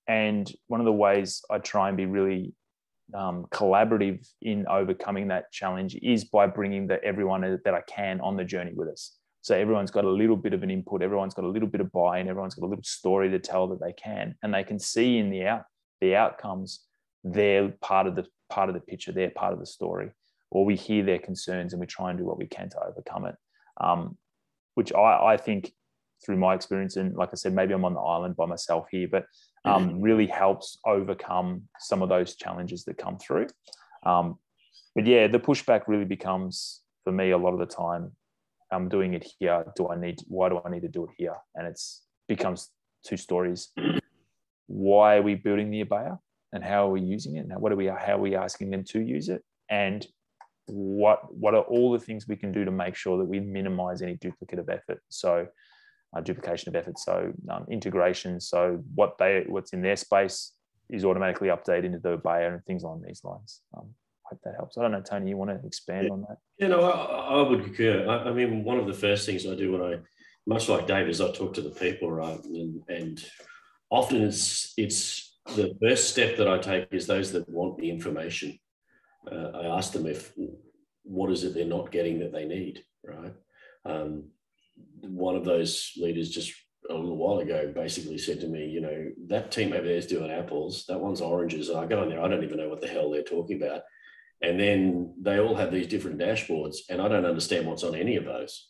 and one of the ways I try and be really um, collaborative in overcoming that challenge is by bringing the everyone that I can on the journey with us. So everyone's got a little bit of an input, everyone's got a little bit of buy-in, everyone's got a little story to tell that they can, and they can see in the out the outcomes their part of the part of the picture, their part of the story. Or we hear their concerns and we try and do what we can to overcome it, um, which I, I think through my experience, and like I said, maybe I'm on the island by myself here, but um, mm-hmm. really helps overcome some of those challenges that come through. Um, but yeah, the pushback really becomes, for me, a lot of the time, I'm doing it here. Do I need, why do I need to do it here? And it's becomes two stories. Why are we building the Obeya, and how are we using it? And what are we, how are we asking them to use it? And what what are all the things we can do to make sure that we minimize any duplicative effort, so uh, duplication of effort, so um, integration, so what they what's in their space is automatically updated into the Obeya and things along these lines. um, I hope that helps. I don't know, Tony, you want to expand yeah. on that? Yeah, no, I, I would concur. I, I mean, one of the first things I do when I, much like Dave, is I talk to the people, right? And, and often it's it's the first step that I take is those that want the information. uh, I asked them if what is it they're not getting that they need, right? Um, one of those leaders just a little while ago basically said to me, you know, that team over there is doing apples, that one's oranges, and I go in there, I don't even know what the hell they're talking about. And then they all have these different dashboards and I don't understand what's on any of those.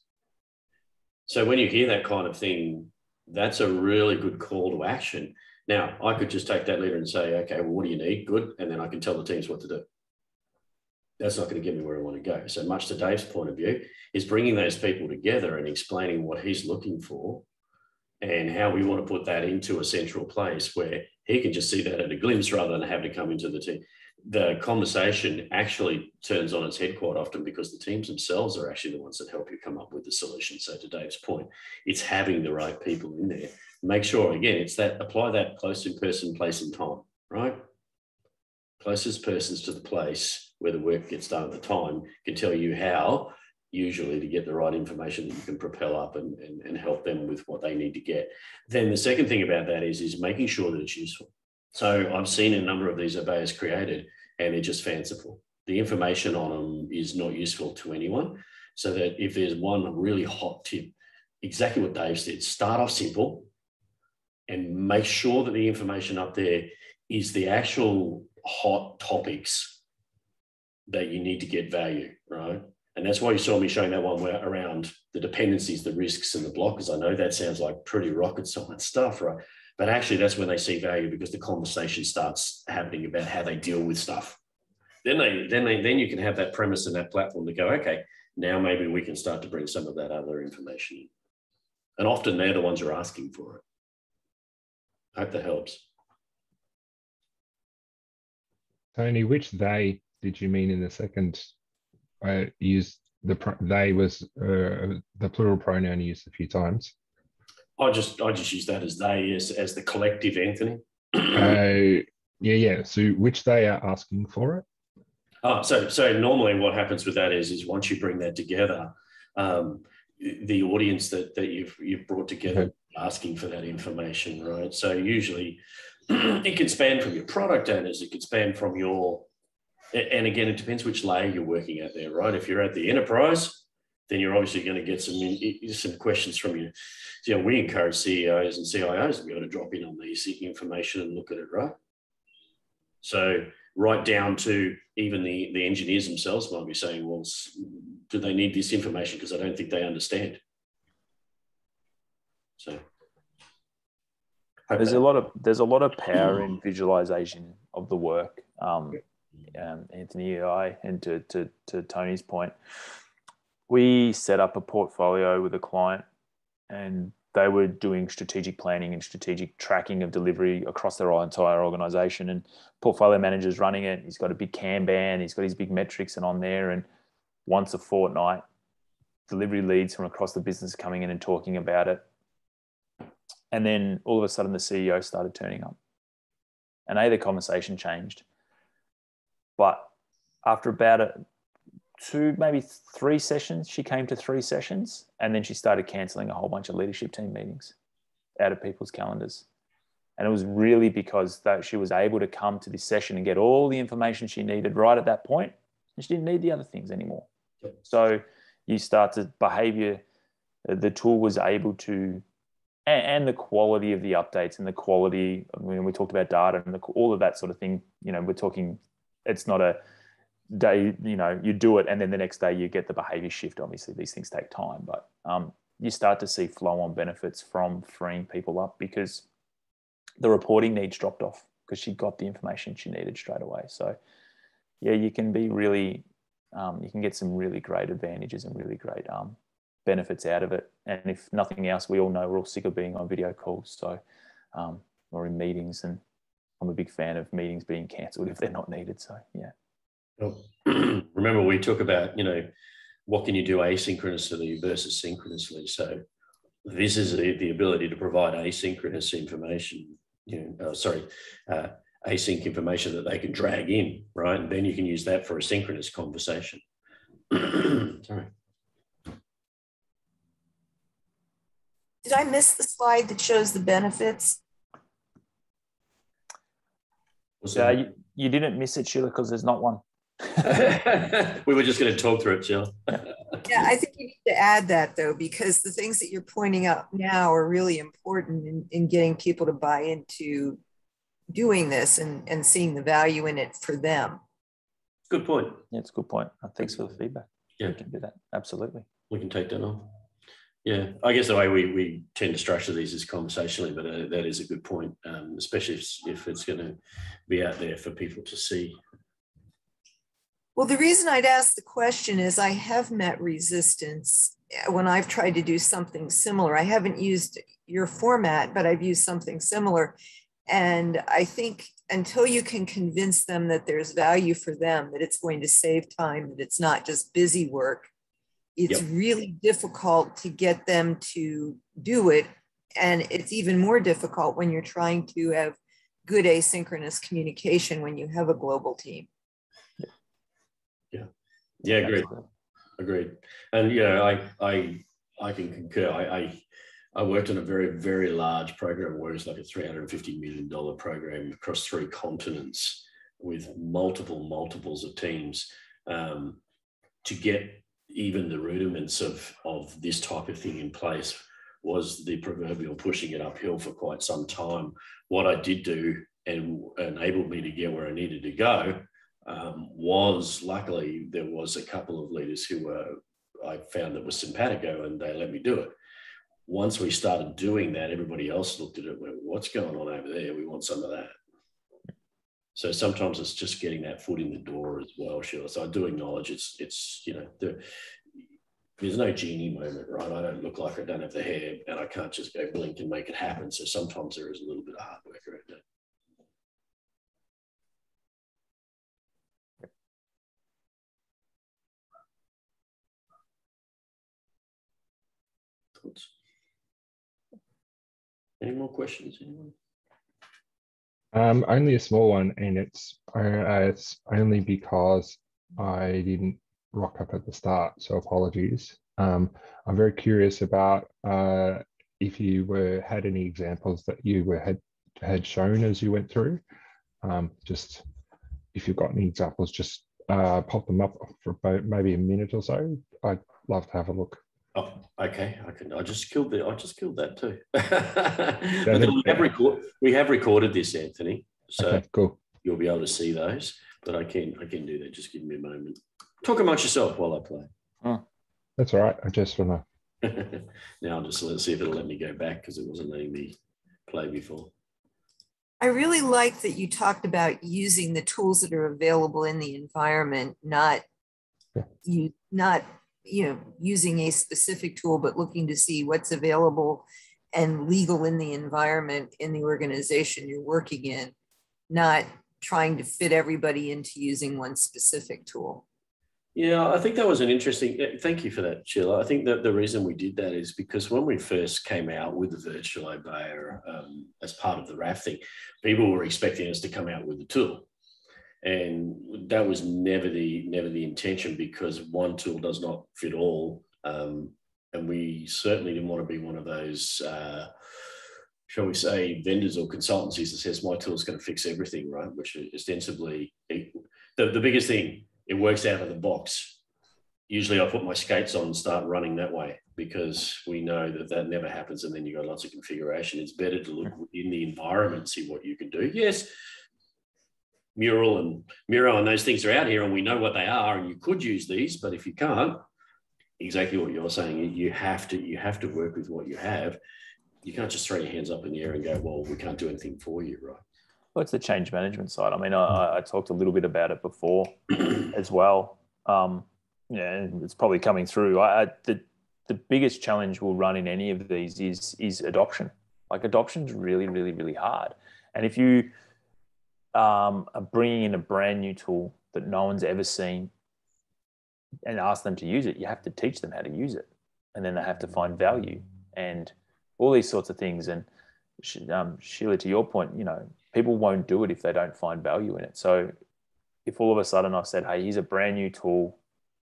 So when you hear that kind of thing, that's a really good call to action. Now, I could just take that leader and say, okay, well, what do you need? Good. And then I can tell the teams what to do. That's not going to get me where I want to go. So much to Dave's point of view is bringing those people together and explaining what he's looking for and how we want to put that into a central place where he can just see that at a glimpse rather than have to come into the team. The conversation actually turns on its head quite often because the teams themselves are actually the ones that help you come up with the solution. So to Dave's point, it's having the right people in there. Make sure, again, it's that, apply that close in person, place and time, right? Closest persons to the place where the work gets done at the time can tell you how, usually, to get the right information that you can propel up and, and, and help them with what they need to get. Then the second thing about that is, is making sure that it's useful. So I've seen a number of these Obeyas created and they're just fanciful. The information on them is not useful to anyone. So that if there's one really hot tip, exactly what Dave said, start off simple and make sure that the information up there is the actual hot topics that you need to get value, right? And that's why you saw me showing that one where around the dependencies, the risks and the blockers. I know that sounds like pretty rocket science stuff, right? But actually that's when they see value because the conversation starts happening about how they deal with stuff. Then they, then they, then you can have that premise and that platform to go, okay, now maybe we can start to bring some of that other information in. And often they're the ones who are asking for it. I hope that helps. Tony, which they did you mean in the second? I used the they was uh, the plural pronoun used a few times. I just I just use that as they as, as the collective, Anthony. uh, yeah, yeah. So which they are asking for it. Oh, so so normally what happens with that is is once you bring that together, um, the audience that that you've you've brought together okay. asking for that information, right? So usually it can span from your product owners, it can span from your. And again, it depends which layer you're working at there, right? If you're at the enterprise, then you're obviously going to get some some questions from you. So, you know, we encourage C E Os and C I Os to be able to drop in on these information and look at it, right? So right down to even the, the engineers themselves might be saying, well, do they need this information? Because I don't think they understand. So there's a lot of there's a lot of power in visualization of the work. Um, Um, Anthony, I, and to, to, to Tony's point, we set up a portfolio with a client and they were doing strategic planning and strategic tracking of delivery across their entire organization, and portfolio manager's running it. He's got a big Kanban, he's got his big metrics and on there, and once a fortnight, delivery leads from across the business coming in and talking about it. And then all of a sudden the C E O started turning up and A, the conversation changed. But after about a, two, maybe three sessions, she came to three sessions and then she started cancelling a whole bunch of leadership team meetings out of people's calendars. And it was really because that she was able to come to this session and get all the information she needed right at that point, and she didn't need the other things anymore. So you start to behaviour, the tool was able to, and the quality of the updates and the quality, when we talked about data and the, all of that sort of thing, you know, we're talking, it's not a day, you know, you do it and then the next day you get the behavior shift. Obviously, these things take time, but um, you start to see flow on benefits from freeing people up because the reporting needs dropped off because she got the information she needed straight away. So, yeah, you can be really, um, you can get some really great advantages and really great um, benefits out of it. And if nothing else, we all know we're all sick of being on video calls, so um, or in meetings, and I'm a big fan of meetings being cancelled if they're not needed. So, yeah. Well, remember, we talk about, you know, what can you do asynchronously versus synchronously? So this is the, the ability to provide asynchronous information, you know, oh, sorry, uh, async information that they can drag in, right? And then you can use that for a synchronous conversation. Sorry. Did I miss the slide that shows the benefits? So you, you didn't miss it, Sheila, because there's not one. We were just going to talk through it, Jill. Yeah, I think you need to add that, though, because the things that you're pointing out now are really important in, in getting people to buy into doing this and, and seeing the value in it for them. Good point. Yeah, it's a good point. Thanks for the feedback. Yeah, we can do that. Absolutely. We can take that on. Yeah, I guess the way we, we tend to structure these is conversationally, but uh, that is a good point, um, especially if, if it's going to be out there for people to see. Well, the reason I'd ask the question is I have met resistance when I've tried to do something similar. I haven't used your format, but I've used something similar. And I think until you can convince them that there's value for them, that it's going to save time, that it's not just busy work, it's yep. really difficult to get them to do it. And it's even more difficult when you're trying to have good asynchronous communication when you have a global team. Yeah, yeah, agreed, agreed. And you know, I, I, I can concur. I, I, I worked on a very, very large program where it was like a three hundred fifty million dollar program across three continents with multiple multiples of teams um, to get even the rudiments of of this type of thing in place was the proverbial pushing it uphill for quite some time. What I did do and enabled me to get where I needed to go. Um, was luckily there was a couple of leaders who were, I found that was simpatico, and they let me do it. Once we started doing that, everybody else looked at it and went, what's going on over there? We want some of that. So sometimes it's just getting that foot in the door as well, Sheila. So I do acknowledge it's, it's you know, the, there's no genie moment, right? I don't look like I don't have the hair and I can't just go blink and make it happen. So sometimes there is a little bit of hard work around it. Any more questions, anyone? Um, only a small one, and it's uh, it's only because I didn't rock up at the start, so apologies. Um, I'm very curious about uh, if you were had any examples that you were had had shown as you went through. Um, just if you've got any examples, just uh, pop them up for about maybe a minute or so. I'd love to have a look. Oh, okay. I can. I just killed the. I just killed that too. But we, have record, we have recorded this, Anthony. So okay, cool. You'll be able to see those. But I can. I can do that. Just give me a moment. Talk amongst yourself while I play. Oh, that's all right. I just want to. Now I'll just let's see if it'll let me go back because it wasn't letting me play before. I really like that you talked about using the tools that are available in the environment, not yeah. you not. you know, using a specific tool, but looking to see what's available and legal in the environment, in the organization you're working in, not trying to fit everybody into using one specific tool. Yeah, I think that was an interesting, thank you for that, Sheila. I think that the reason we did that is because when we first came out with the virtual Obeya um, as part of the R A F thing, people were expecting us to come out with the tool. And that was never the never the intention because one tool does not fit all. Um, and we certainly didn't want to be one of those, uh, shall we say, vendors or consultancies that says my tool is going to fix everything, right? Which ostensibly, the, the biggest thing, it works out of the box. Usually I put my skates on and start running that way because we know that that never happens. And then you've got lots of configuration. It's better to look in the environment, see what you can do. Yes. Mural and Miro and those things are out here and we know what they are and you could use these, but if you can't, exactly what you're saying, you have to you have to work with what you have. You can't just throw your hands up in the air and go, well, we can't do anything for you, right? Well, it's the change management side. I mean, I, I talked a little bit about it before as well. Um, yeah, it's probably coming through. I, I, the, the biggest challenge we'll run in any of these is, is adoption. Like adoption's really, really, really hard. And if you... Um, bringing in a brand new tool that no one's ever seen and ask them to use it, you have to teach them how to use it and then they have to find value and all these sorts of things. And um, Sheila, to your point, you know, people won't do it if they don't find value in it. So if all of a sudden I said, hey, here's a brand new tool,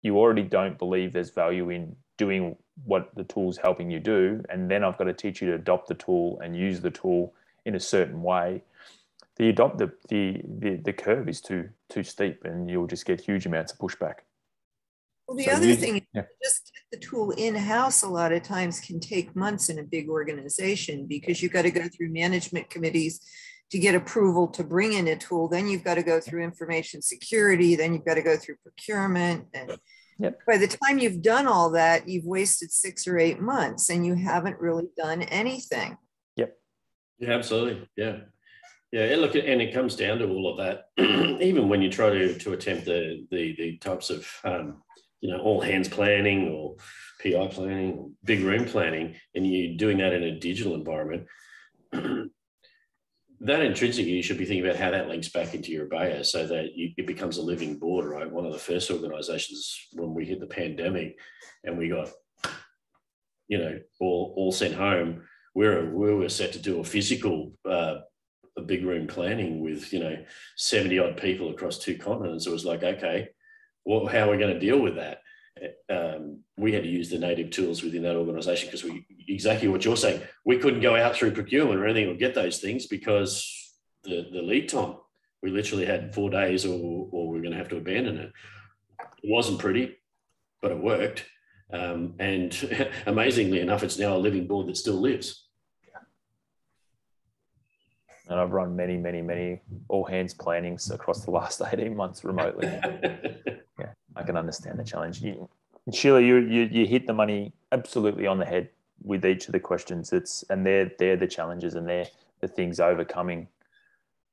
you already don't believe there's value in doing what the tool's helping you do, and then I've got to teach you to adopt the tool and use the tool in a certain way. the adopt the the the, the curve is too too steep, and you'll just get huge amounts of pushback. Well, the so other you, thing, is yeah. just get the tool in-house a lot of times can take months in a big organization, because you've got to go through management committees to get approval to bring in a tool. Then you've got to go through information security. Then you've got to go through procurement. And yep. by the time you've done all that, you've wasted six or eight months and you haven't really done anything. Yep. Yeah, absolutely. Yeah. Yeah, look, and it comes down to all of that. Even when you try to, to attempt the, the, the types of, um, you know, all hands planning or P I planning, or big room planning, and you're doing that in a digital environment, that intrinsically you should be thinking about how that links back into your Obeya, so that you, it becomes a living board, right? One of the first organizations when we hit the pandemic and we got, you know, all, all sent home, we were, we were set to do a physical uh, a big room planning with, you know, seventy odd people across two continents. It was like, okay, well, how are we going to deal with that? Um, we had to use the native tools within that organization, because we, exactly what you're saying, we couldn't go out through procurement or anything or get those things because the, the lead time, we literally had four days or, or we were going to have to abandon it. It wasn't pretty, but it worked. Um, and amazingly enough, it's now a living board that still lives. And I've run many, many, many all hands plannings across the last eighteen months remotely. Yeah, I can understand the challenge. You, Sheila, you, you you hit the money absolutely on the head with each of the questions. It's and they're they're the challenges, and they're the things overcoming.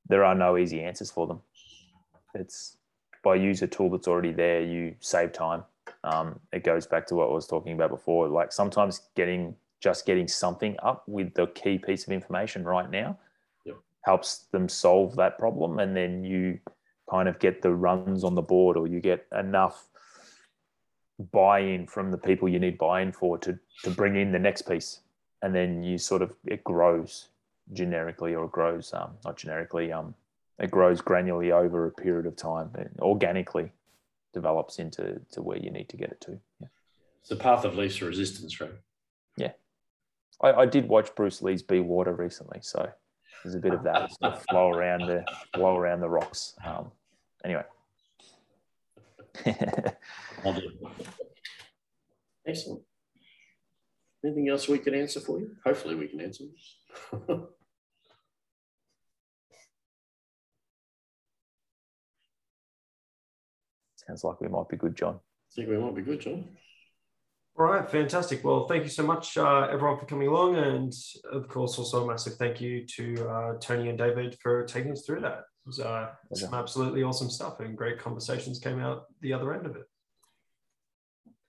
There are no easy answers for them. It's by use a tool that's already there, you save time. Um, it goes back to what I was talking about before. Like sometimes getting just getting something up with the key piece of information right now helps them solve that problem, and then you kind of get the runs on the board, or you get enough buy-in from the people you need buy-in for to to bring in the next piece, and then you sort of it grows generically, or it grows um, not generically, um, it grows granularly over a period of time, and organically develops into to where you need to get it to. Yeah. It's the path of least resistance, right? Yeah, I, I did watch Bruce Lee's Be Water recently, so. There's a bit of that sort of flow around the flow around the rocks. Um, anyway, excellent. Anything else we can answer for you? Hopefully, we can answer. Sounds like we might be good, John. I think we might be good, John. All right, fantastic. Well, thank you so much, uh, everyone, for coming along. And of course, also a massive thank you to uh, Tony and David for taking us through that. It was uh, some absolutely awesome stuff, and great conversations came out the other end of it.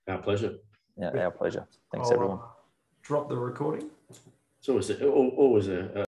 Our pleasure. Yeah, our pleasure. Thanks, I'll, everyone. Uh, drop the recording. It's always a, always a, a